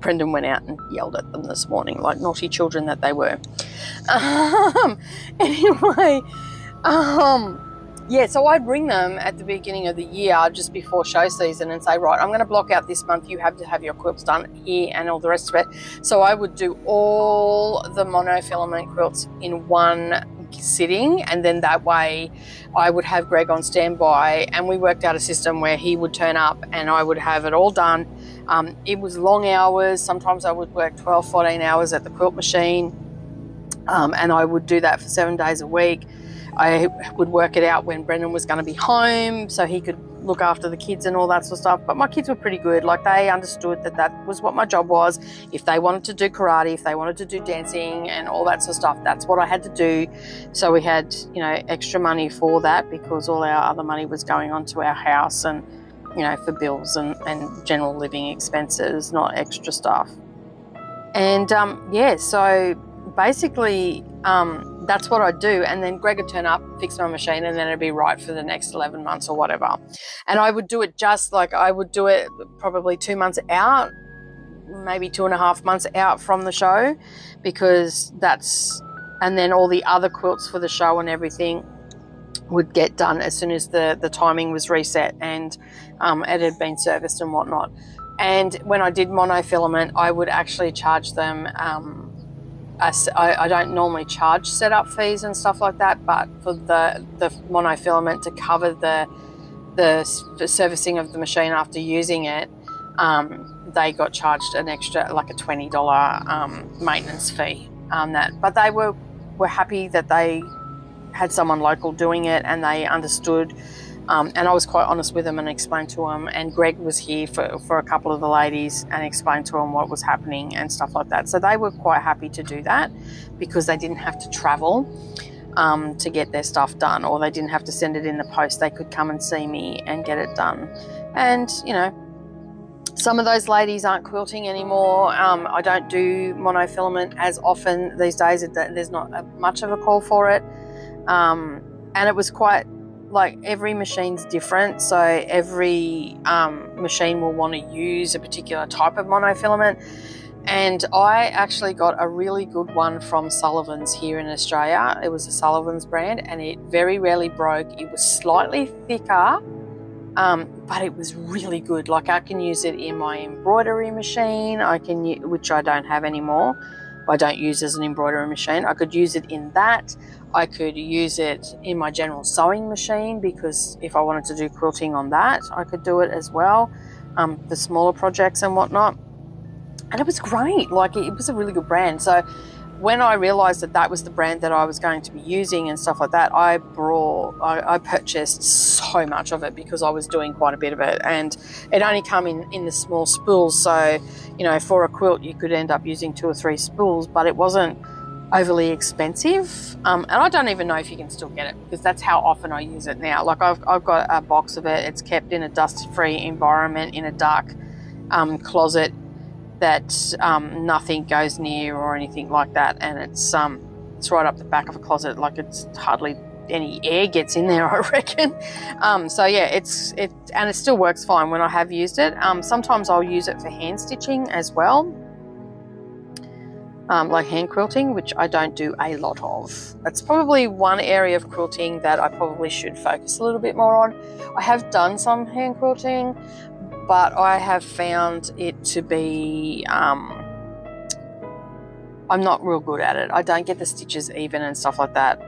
Brendan went out and yelled at them this morning, like naughty children that they were. Anyway, yeah, so I'd ring them at the beginning of the year, just before show season, and say, right, I'm going to block out this month. You have to have your quilts done here and all the rest of it. So I would do all the monofilament quilts in one sitting, and then that way I would have Greg on standby, and we worked out a system where he would turn up and I would have it all done. It was long hours. Sometimes I would work 12, 14 hours at the quilt machine, and I would do that for 7 days a week. I would work it out when Brendan was going to be home so he could look after the kids and all that sort of stuff. But my kids were pretty good. Like, they understood that that was what my job was. If they wanted to do karate, if they wanted to do dancing and all that sort of stuff, that's what I had to do. So we had, you know, extra money for that, because all our other money was going onto our house and, you know, for bills and general living expenses, not extra stuff. And, yeah, so basically... that's what I'd do, and then Greg would turn up, fix my machine, and then it'd be right for the next 11 months or whatever. And I would do it just like, I would do it probably 2 months out, maybe 2.5 months out from the show, because that's, and then all the other quilts for the show and everything would get done as soon as the timing was reset and it had been serviced and whatnot. And when I did monofilament, I would actually charge them, I don't normally charge setup fees and stuff like that, but for the monofilament to cover the servicing of the machine after using it, they got charged an extra, like a $20 maintenance fee on that. But they were happy that they had someone local doing it, and they understood. And I was quite honest with them and explained to them, and Greg was here for a couple of the ladies and explained to them what was happening and stuff like that. So they were quite happy to do that, because they didn't have to travel to get their stuff done, or they didn't have to send it in the post. They could come and see me and get it done. And, you know, some of those ladies aren't quilting anymore. I don't do monofilament as often these days. There's not much of a call for it. And it was quite... like, every machine's different, so every machine will want to use a particular type of monofilament. And I actually got a really good one from Sullivan's here in Australia. It was a Sullivan's brand, and it very rarely broke. It was slightly thicker, but it was really good. Like, I can use it in my embroidery machine, which I don't have anymore. I don't use as an embroidery machine. I could use it in that. I could use it in my general sewing machine, because if I wanted to do quilting on that, I could do it as well, the smaller projects and whatnot. And it was great. Like, it was a really good brand. So when I realized that that was the brand that I was going to be using and stuff like that, I purchased so much of it, because I was doing quite a bit of it, and it only came in the small spools. So, you know, for a quilt, you could end up using 2 or 3 spools, but it wasn't overly expensive. And I don't even know if you can still get it, because that's how often I use it now. Like, I've got a box of it. It's kept in a dust-free environment in a dark closet that nothing goes near or anything like that, and it's right up the back of a closet. Like, it's hardly any air gets in there, I reckon. So yeah, and it still works fine when I have used it. Sometimes I'll use it for hand stitching as well, like hand quilting, which I don't do a lot of. That's probably one area of quilting that I probably should focus a little bit more on. I have done some hand quilting, but I have found it to be, I'm not real good at it. I don't get the stitches even and stuff like that.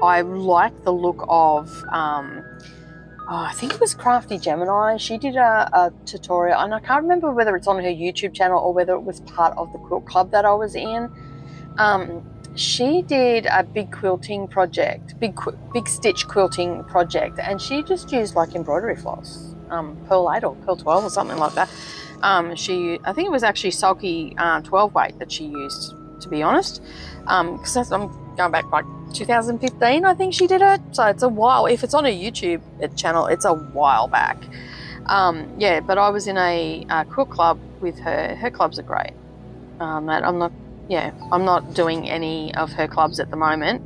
I like the look of, I think it was Crafty Gemini. She did a tutorial, and I can't remember whether it's on her YouTube channel or whether it was part of the quilt club that I was in. She did a big quilting project, big stitch quilting project, and she just used like embroidery floss. Pearl 8 or Pearl 12 or something like that. I think it was actually Sulky 12 weight that she used to be honest, because I'm going back like 2015, I think she did it. So it's a while. If it's on a YouTube channel, it's a while back. Yeah, but I was in a quilt club with her. Her clubs are great. I'm not doing any of her clubs at the moment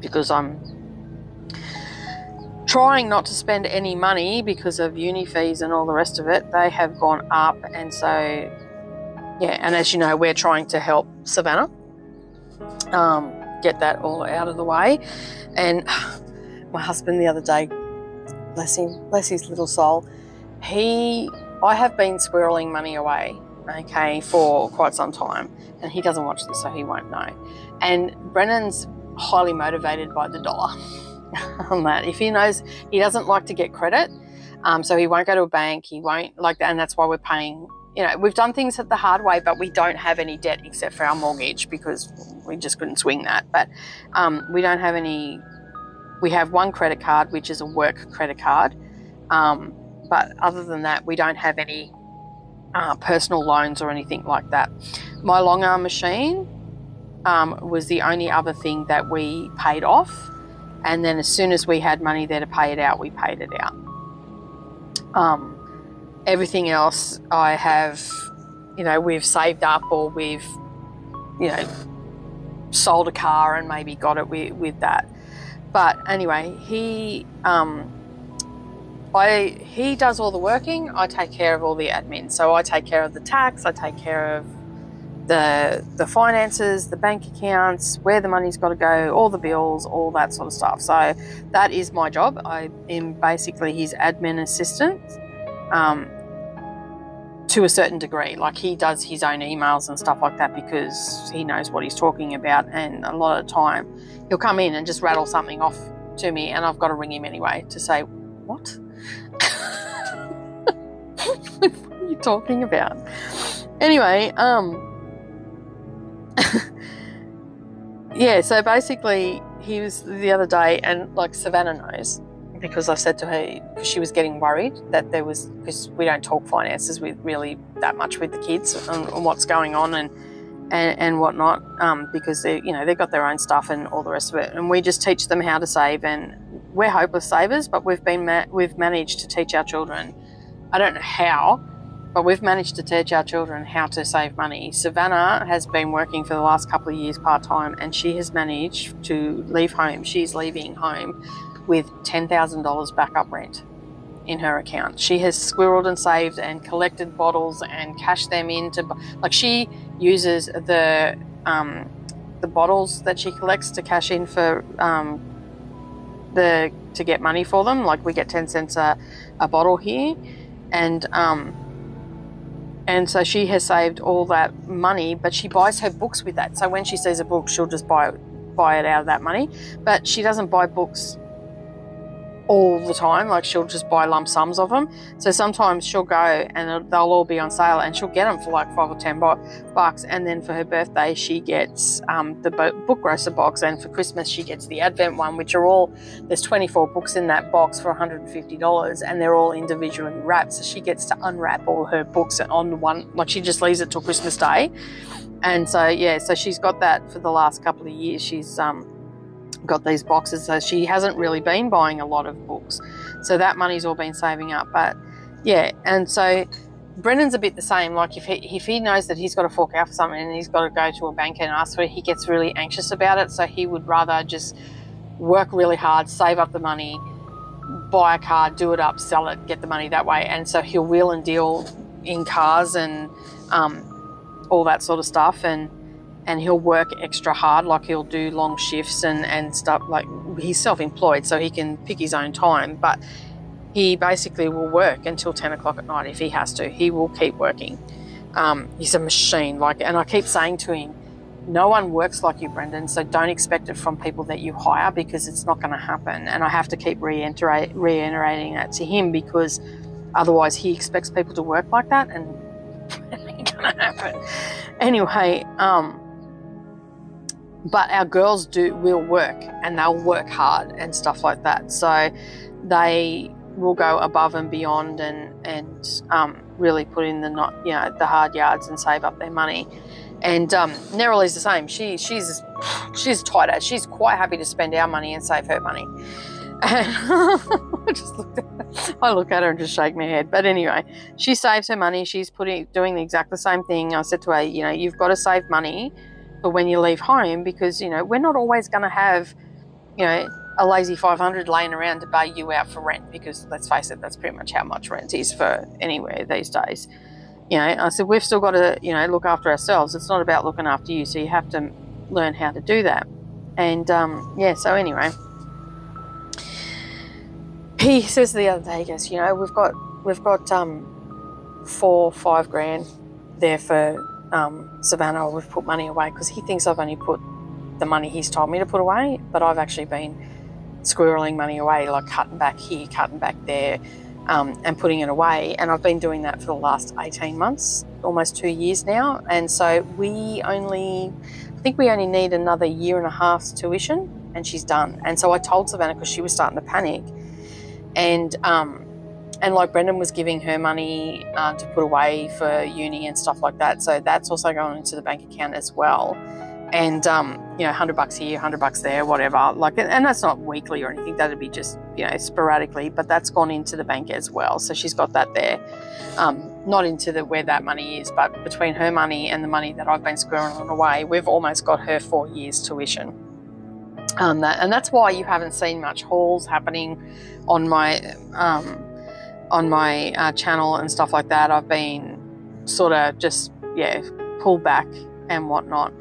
because I'm trying not to spend any money because of uni fees and all the rest of it. They have gone up, and so yeah. And as you know, we're trying to help Savannah get that all out of the way. And my husband the other day, bless his little soul, I have been squirreling money away, okay, for quite some time, and he doesn't watch this, so he won't know. And Brennan's highly motivated by the dollar on that. If he knows, he doesn't like to get credit, so he won't go to a bank, he won't like that, and that's why we're paying, you know, we've done things the hard way, but we don't have any debt except for our mortgage because we just couldn't swing that. But we don't have any, we have one credit card, which is a work credit card. But other than that, we don't have any personal loans or anything like that. My long arm machine was the only other thing that we paid off. And then as soon as we had money there to pay it out, we paid it out. Everything else I have, you know, we've saved up, or we've, you know, sold a car and maybe got it with that. But anyway, he does all the working. I take care of all the admin. So I take care of the tax. I take care of the finances, the bank accounts, where the money's got to go, all the bills, all that sort of stuff. So that is my job. I am basically his admin assistant. To a certain degree, like he does his own emails and stuff like that because he knows what he's talking about, and a lot of the time he'll come in and just rattle something off to me, and I've got to ring him anyway to say, what? What are you talking about? Anyway, yeah, so basically he was the other day, and like Savannah knows, because I said to her, because she was getting worried that there was, because we don't talk finances with really that much with the kids and what's going on and whatnot, because they, you know, they've got their own stuff and all the rest of it, and we just teach them how to save, and we're hopeless savers, but we've managed to teach our children. I don't know how, but we've managed to teach our children how to save money. Savannah has been working for the last couple of years part-time, and she has managed to leave home. She's leaving home with $10,000 back up rent in her account. She has squirreled and saved and collected bottles and cashed them into, like, she uses the bottles that she collects to cash in for to get money for them. Like, we get 10 cents a bottle here, and so she has saved all that money, but she buys her books with that. So when she sees a book, she'll just buy it out of that money, but she doesn't buy books all the time. Like, she'll just buy lump sums of them. So sometimes she'll go and they'll all be on sale, and she'll get them for like $5 or $10. And then for her birthday, she gets the book roaster box, and for Christmas she gets the Advent one, which are all, there's 24 books in that box for $150, and they're all individually wrapped. So she gets to unwrap all her books on one, like, she just leaves it till Christmas Day. And so yeah, so she's got that for the last couple of years. She's got these boxes, so she hasn't really been buying a lot of books, so that money's all been saving up. But yeah, and so Brennan's a bit the same. Like, if he knows that he's got to fork out for something and he's got to go to a bank and ask for it, he gets really anxious about it. So he would rather just work really hard, save up the money, buy a car, do it up, sell it, get the money that way. And so he'll wheel and deal in cars and all that sort of stuff, and he'll work extra hard. Like, he'll do long shifts and stuff. Like, he's self-employed, so he can pick his own time, but he basically will work until 10 o'clock at night if he has to. He will keep working. He's a machine. Like, and I keep saying to him, no one works like you, Brendan, so don't expect it from people that you hire, because it's not going to happen. And I have to keep reiterating that to him, because otherwise he expects people to work like that, and it ain't going to happen. Anyway, but our girls will work, and they'll work hard and stuff like that. So they will go above and beyond and really put in the hard yards and save up their money. And Nerilee's the same. She's tighter. She's quite happy to spend our money and save her money. And I just looked at her. I look at her and just shake my head. But anyway, she saves her money. She's doing the exact the same thing. I said to her, you know, you've got to save money for when you leave home, because, you know, we're not always going to have, you know, a lazy 500 laying around to bail you out for rent, because let's face it, that's pretty much how much rent is for anywhere these days. You know, I said, we've still got to, you know, look after ourselves. It's not about looking after you. So you have to learn how to do that. And yeah, so anyway, he says the other day, he goes, you know, we've got 4 or 5 grand there for Savannah. We've put money away, because he thinks I've only put the money he's told me to put away, but I've actually been squirreling money away, like cutting back here, cutting back there, and putting it away. And I've been doing that for the last 18 months, almost 2 years now. And so I think we only need another 1.5 years tuition and she's done. And so I told Savannah, because she was starting to panic, and like Brendan was giving her money to put away for uni and stuff like that. So that's also going into the bank account as well. And, you know, $100 here, $100 there, whatever. Like, and that's not weekly or anything. That'd be just, you know, sporadically, but that's gone into the bank as well. So she's got that there, not into the, where that money is, but between her money and the money that I've been squirreling away, we've almost got her 4 years tuition. And that's why you haven't seen much hauls happening on my channel and stuff like that. I've been sort of just, yeah, pulled back and whatnot.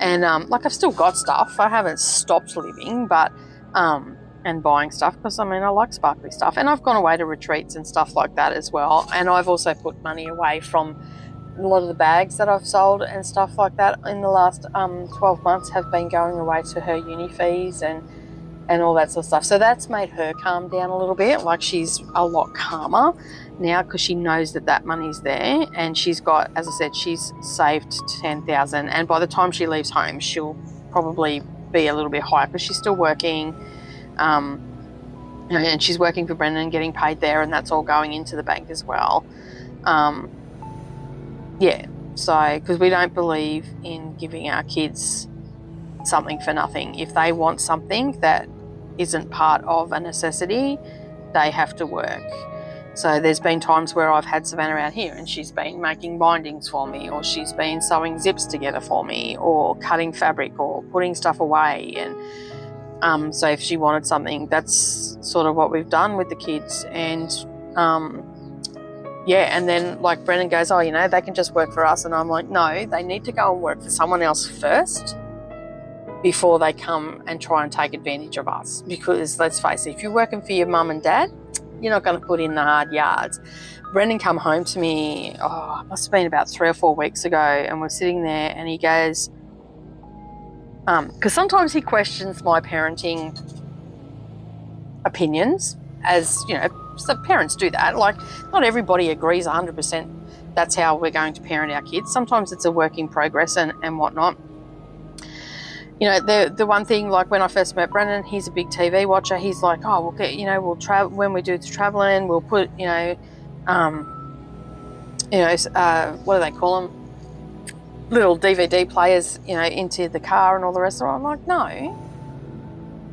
And like, I've still got stuff. I haven't stopped living, but and buying stuff, because I mean, I like sparkly stuff. And I've gone away to retreats and stuff like that as well. And I've also put money away from a lot of the bags that I've sold and stuff like that in the last 12 months have been going away to her uni fees and all that sort of stuff. So that's made her calm down a little bit. Like, she's a lot calmer now, because she knows that that money's there. And she's got, as I said, she's saved 10,000, and by the time she leaves home, she'll probably be a little bit higher, because she's still working, and she's working for Brendan, getting paid there, and that's all going into the bank as well. Yeah, so because we don't believe in giving our kids something for nothing. If they want something that isn't part of a necessity, they have to work. So there's been times where I've had Savannah out here and she's been making bindings for me, or she's been sewing zips together for me, or cutting fabric, or putting stuff away. And so if she wanted something, that's sort of what we've done with the kids. And yeah, and then like Brendan goes, oh, you know, they can just work for us. And I'm like, no, they need to go and work for someone else first before they come and try and take advantage of us. Because let's face it, if you're working for your mum and dad, you're not going to put in the hard yards. Brendan come home to me, oh, it must have been about 3 or 4 weeks ago, and we're sitting there and he goes, because sometimes he questions my parenting opinions, as, you know, so parents do that. Like, not everybody agrees 100% that's how we're going to parent our kids. Sometimes it's a work in progress and whatnot. You know, the one thing, like when I first met Brendan, he's a big TV watcher. He's like, oh, we'll get, you know, we'll travel, when we do the traveling, we'll put, what do they call them? Little DVD players, you know, into the car and all the rest of it. I'm like, no,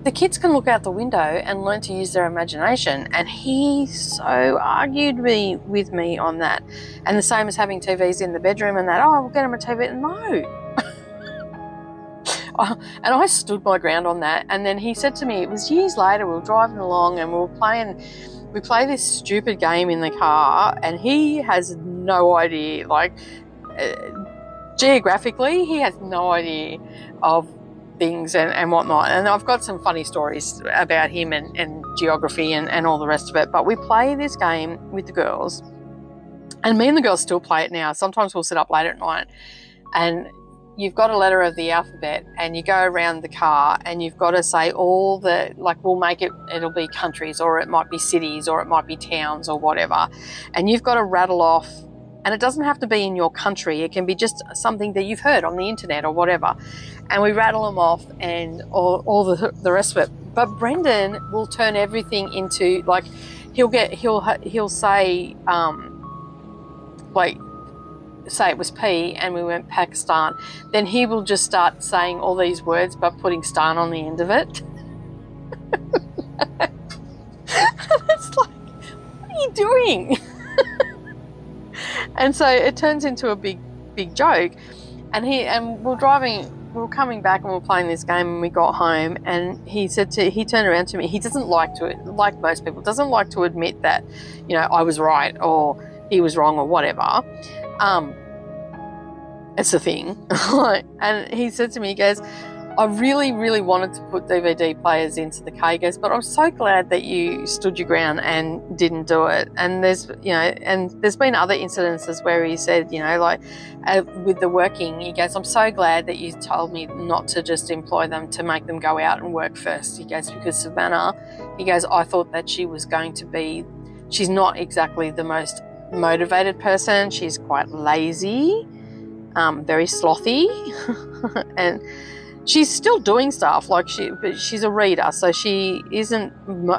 the kids can look out the window and learn to use their imagination. And he so argued with me on that. And the same as having TVs in the bedroom and that, oh, we'll get them a TV. No. And I stood my ground on that. And then he said to me, it was years later, we were driving along and we play this stupid game in the car, and he has no idea, like geographically, he has no idea of things and whatnot. And I've got some funny stories about him and geography and all the rest of it. But we play this game with the girls, and me and the girls still play it now. Sometimes we'll sit up late at night, and you've got a letter of the alphabet and you go around the car and you've got to say all the, like, we'll make it, it'll be countries, or it might be cities, or it might be towns, or whatever. And you've got to rattle off, and it doesn't have to be in your country. It can be just something that you've heard on the internet or whatever. And we rattle them off and all the rest of it. But Brendan will turn everything into, like, he'll say, like, say it was P and we went Pakistan, then he will just start saying all these words but putting stan on the end of it. And it's like, what are you doing? And so it turns into a big joke. And we were coming back and we were playing this game, and we got home, and he turned around to me. He doesn't like to, like most people, doesn't like to admit that, you know, I was right or he was wrong or whatever. It's a thing. And he said to me, he goes, I really, really wanted to put DVD players into the car, he goes, but I'm so glad that you stood your ground and didn't do it. And there's been other incidences where he said, you know, like with the working, he goes, I'm so glad that you told me not to just employ them, to make them go out and work first. He goes, because Savannah, he goes, I thought that she was going to be, she's not exactly the most motivated person. She's quite lazy, very slothy, and she's still doing stuff, like but she's a reader, so she isn't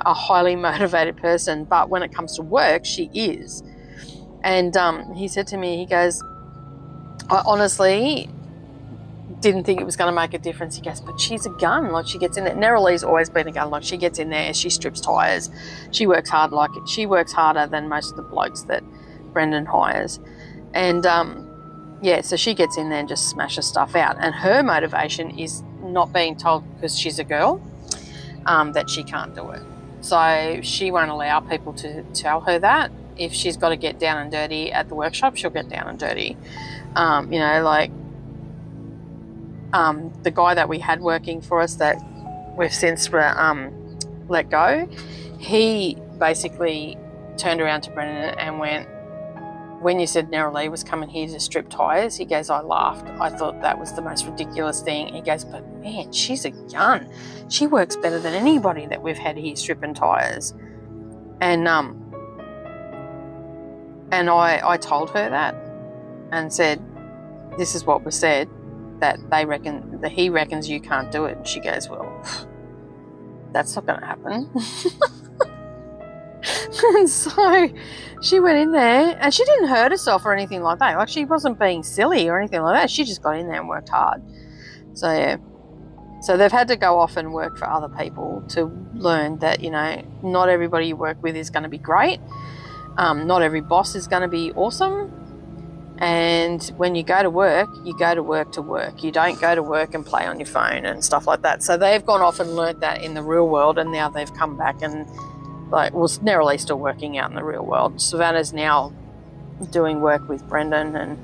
a highly motivated person, but when it comes to work, she is. And he said to me, he goes, I honestly didn't think it was going to make a difference. He goes, but she's a gun, like she gets in there. Neralee's always been a gun, like she gets in there, she strips tires, she works hard, like she works harder than most of the blokes that Brendan hires. And yeah, so she gets in there and just smashes stuff out. And her motivation is not being told, because she's a girl, that she can't do it. So she won't allow people to tell her that. If she's got to get down and dirty at the workshop, she'll get down and dirty. You know, like the guy that we had working for us that we've since let go, he basically turned around to Brendan and went, when you said Neraleigh was coming here to strip tyres, he goes, I laughed. I thought that was the most ridiculous thing. He goes, but man, she's a gun. She works better than anybody that we've had here stripping tyres. And I told her that and said, this is what was said, that they reckon, that he reckons you can't do it. And she goes, well, that's not going to happen. And so she went in there, and she didn't hurt herself or anything like that. Like, she wasn't being silly or anything like that. She just got in there and worked hard. So, yeah. So they've had to go off and work for other people to learn that, you know, not everybody you work with is going to be great. Not every boss is going to be awesome. And when you go to work to work. You don't go to work and play on your phone and stuff like that. So they've gone off and learned that in the real world, and now they've come back and... like, well, Neralee's still working out in the real world. Savannah's now doing work with Brendan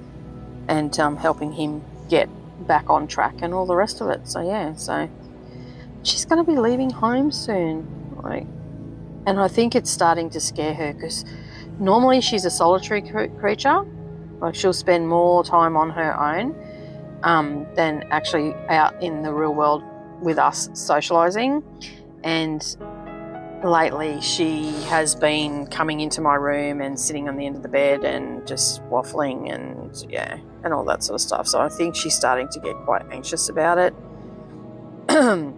and helping him get back on track and all the rest of it. So, yeah, so she's going to be leaving home soon. Like, and I think it's starting to scare her, because normally she's a solitary creature. Like, she'll spend more time on her own than actually out in the real world with us socialising. And... lately she has been coming into my room and sitting on the end of the bed and just waffling and, yeah, and all that sort of stuff. So I think she's starting to get quite anxious about it and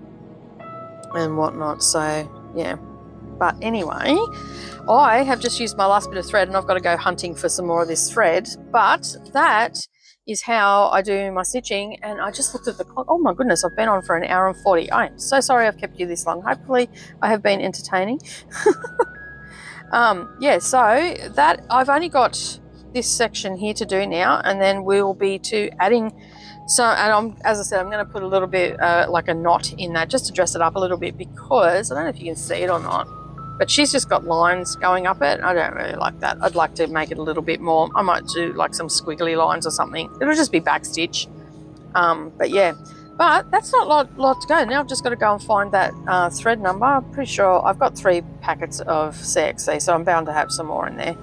whatnot. So, yeah. But anyway, I have just used my last bit of thread, and I've got to go hunting for some more of this thread. But that is how I do my stitching. And I just looked at the clock. Oh my goodness, I've been on for an hour and 40. I am so sorry I've kept you this long. Hopefully I have been entertaining. Yeah, so that I've only got this section here to do now, and then we'll be to adding. So, and as I said, I'm going to put a little bit like a knot in that, just to dress it up a little bit, because I don't know if you can see it or not, but she's just got lines going up it. I don't really like that. I'd like to make it a little bit more. I might do like some squiggly lines or something. It'll just be backstitch. But yeah, but that's not a lot to go. Now I've just got to go and find that thread number. I'm pretty sure I've got 3 packets of CXC, so I'm bound to have some more in there.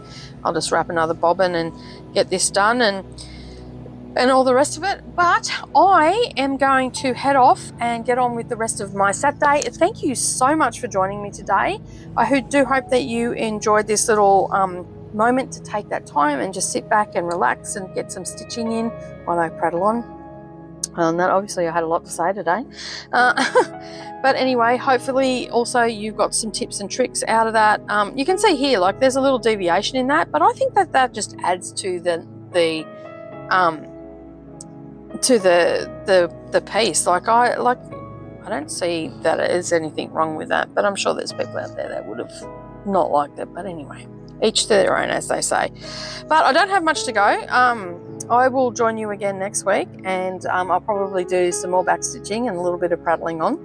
I'll just wrap another bobbin and get this done and all the rest of it. But I am going to head off and get on with the rest of my Saturday. Thank you so much for joining me today. I do hope that you enjoyed this little moment to take that time and just sit back and relax and get some stitching in while I prattle on. And that, obviously I had a lot to say today. But anyway, hopefully also you've got some tips and tricks out of that. You can see here, like, there's a little deviation in that, but I think that just adds to the to the piece. I don't see that there's anything wrong with that, but I'm sure there's people out there that would have not liked it. But anyway, each to their own, as they say. But I don't have much to go. I will join you again next week, and I'll probably do some more backstitching and a little bit of prattling on.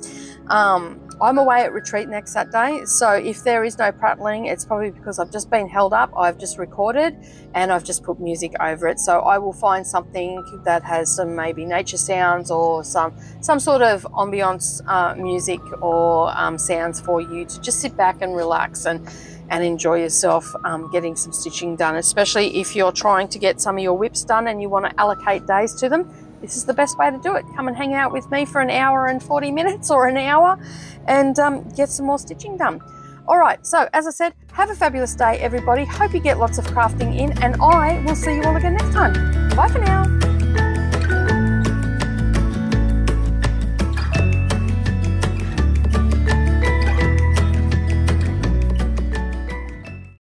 I'm away at retreat next Saturday, so if there is no prattling, it's probably because I've just been held up. I've just recorded and I've just put music over it. So I will find something that has some maybe nature sounds or some sort of ambiance music or sounds for you to just sit back and relax and enjoy yourself getting some stitching done, especially if you're trying to get some of your whips done and you want to allocate days to them. This is the best way to do it. Come and hang out with me for an hour and 40 minutes or an hour and get some more stitching done. All right, so as I said, have a fabulous day, everybody. Hope you get lots of crafting in, and I will see you all again next time. Bye for now.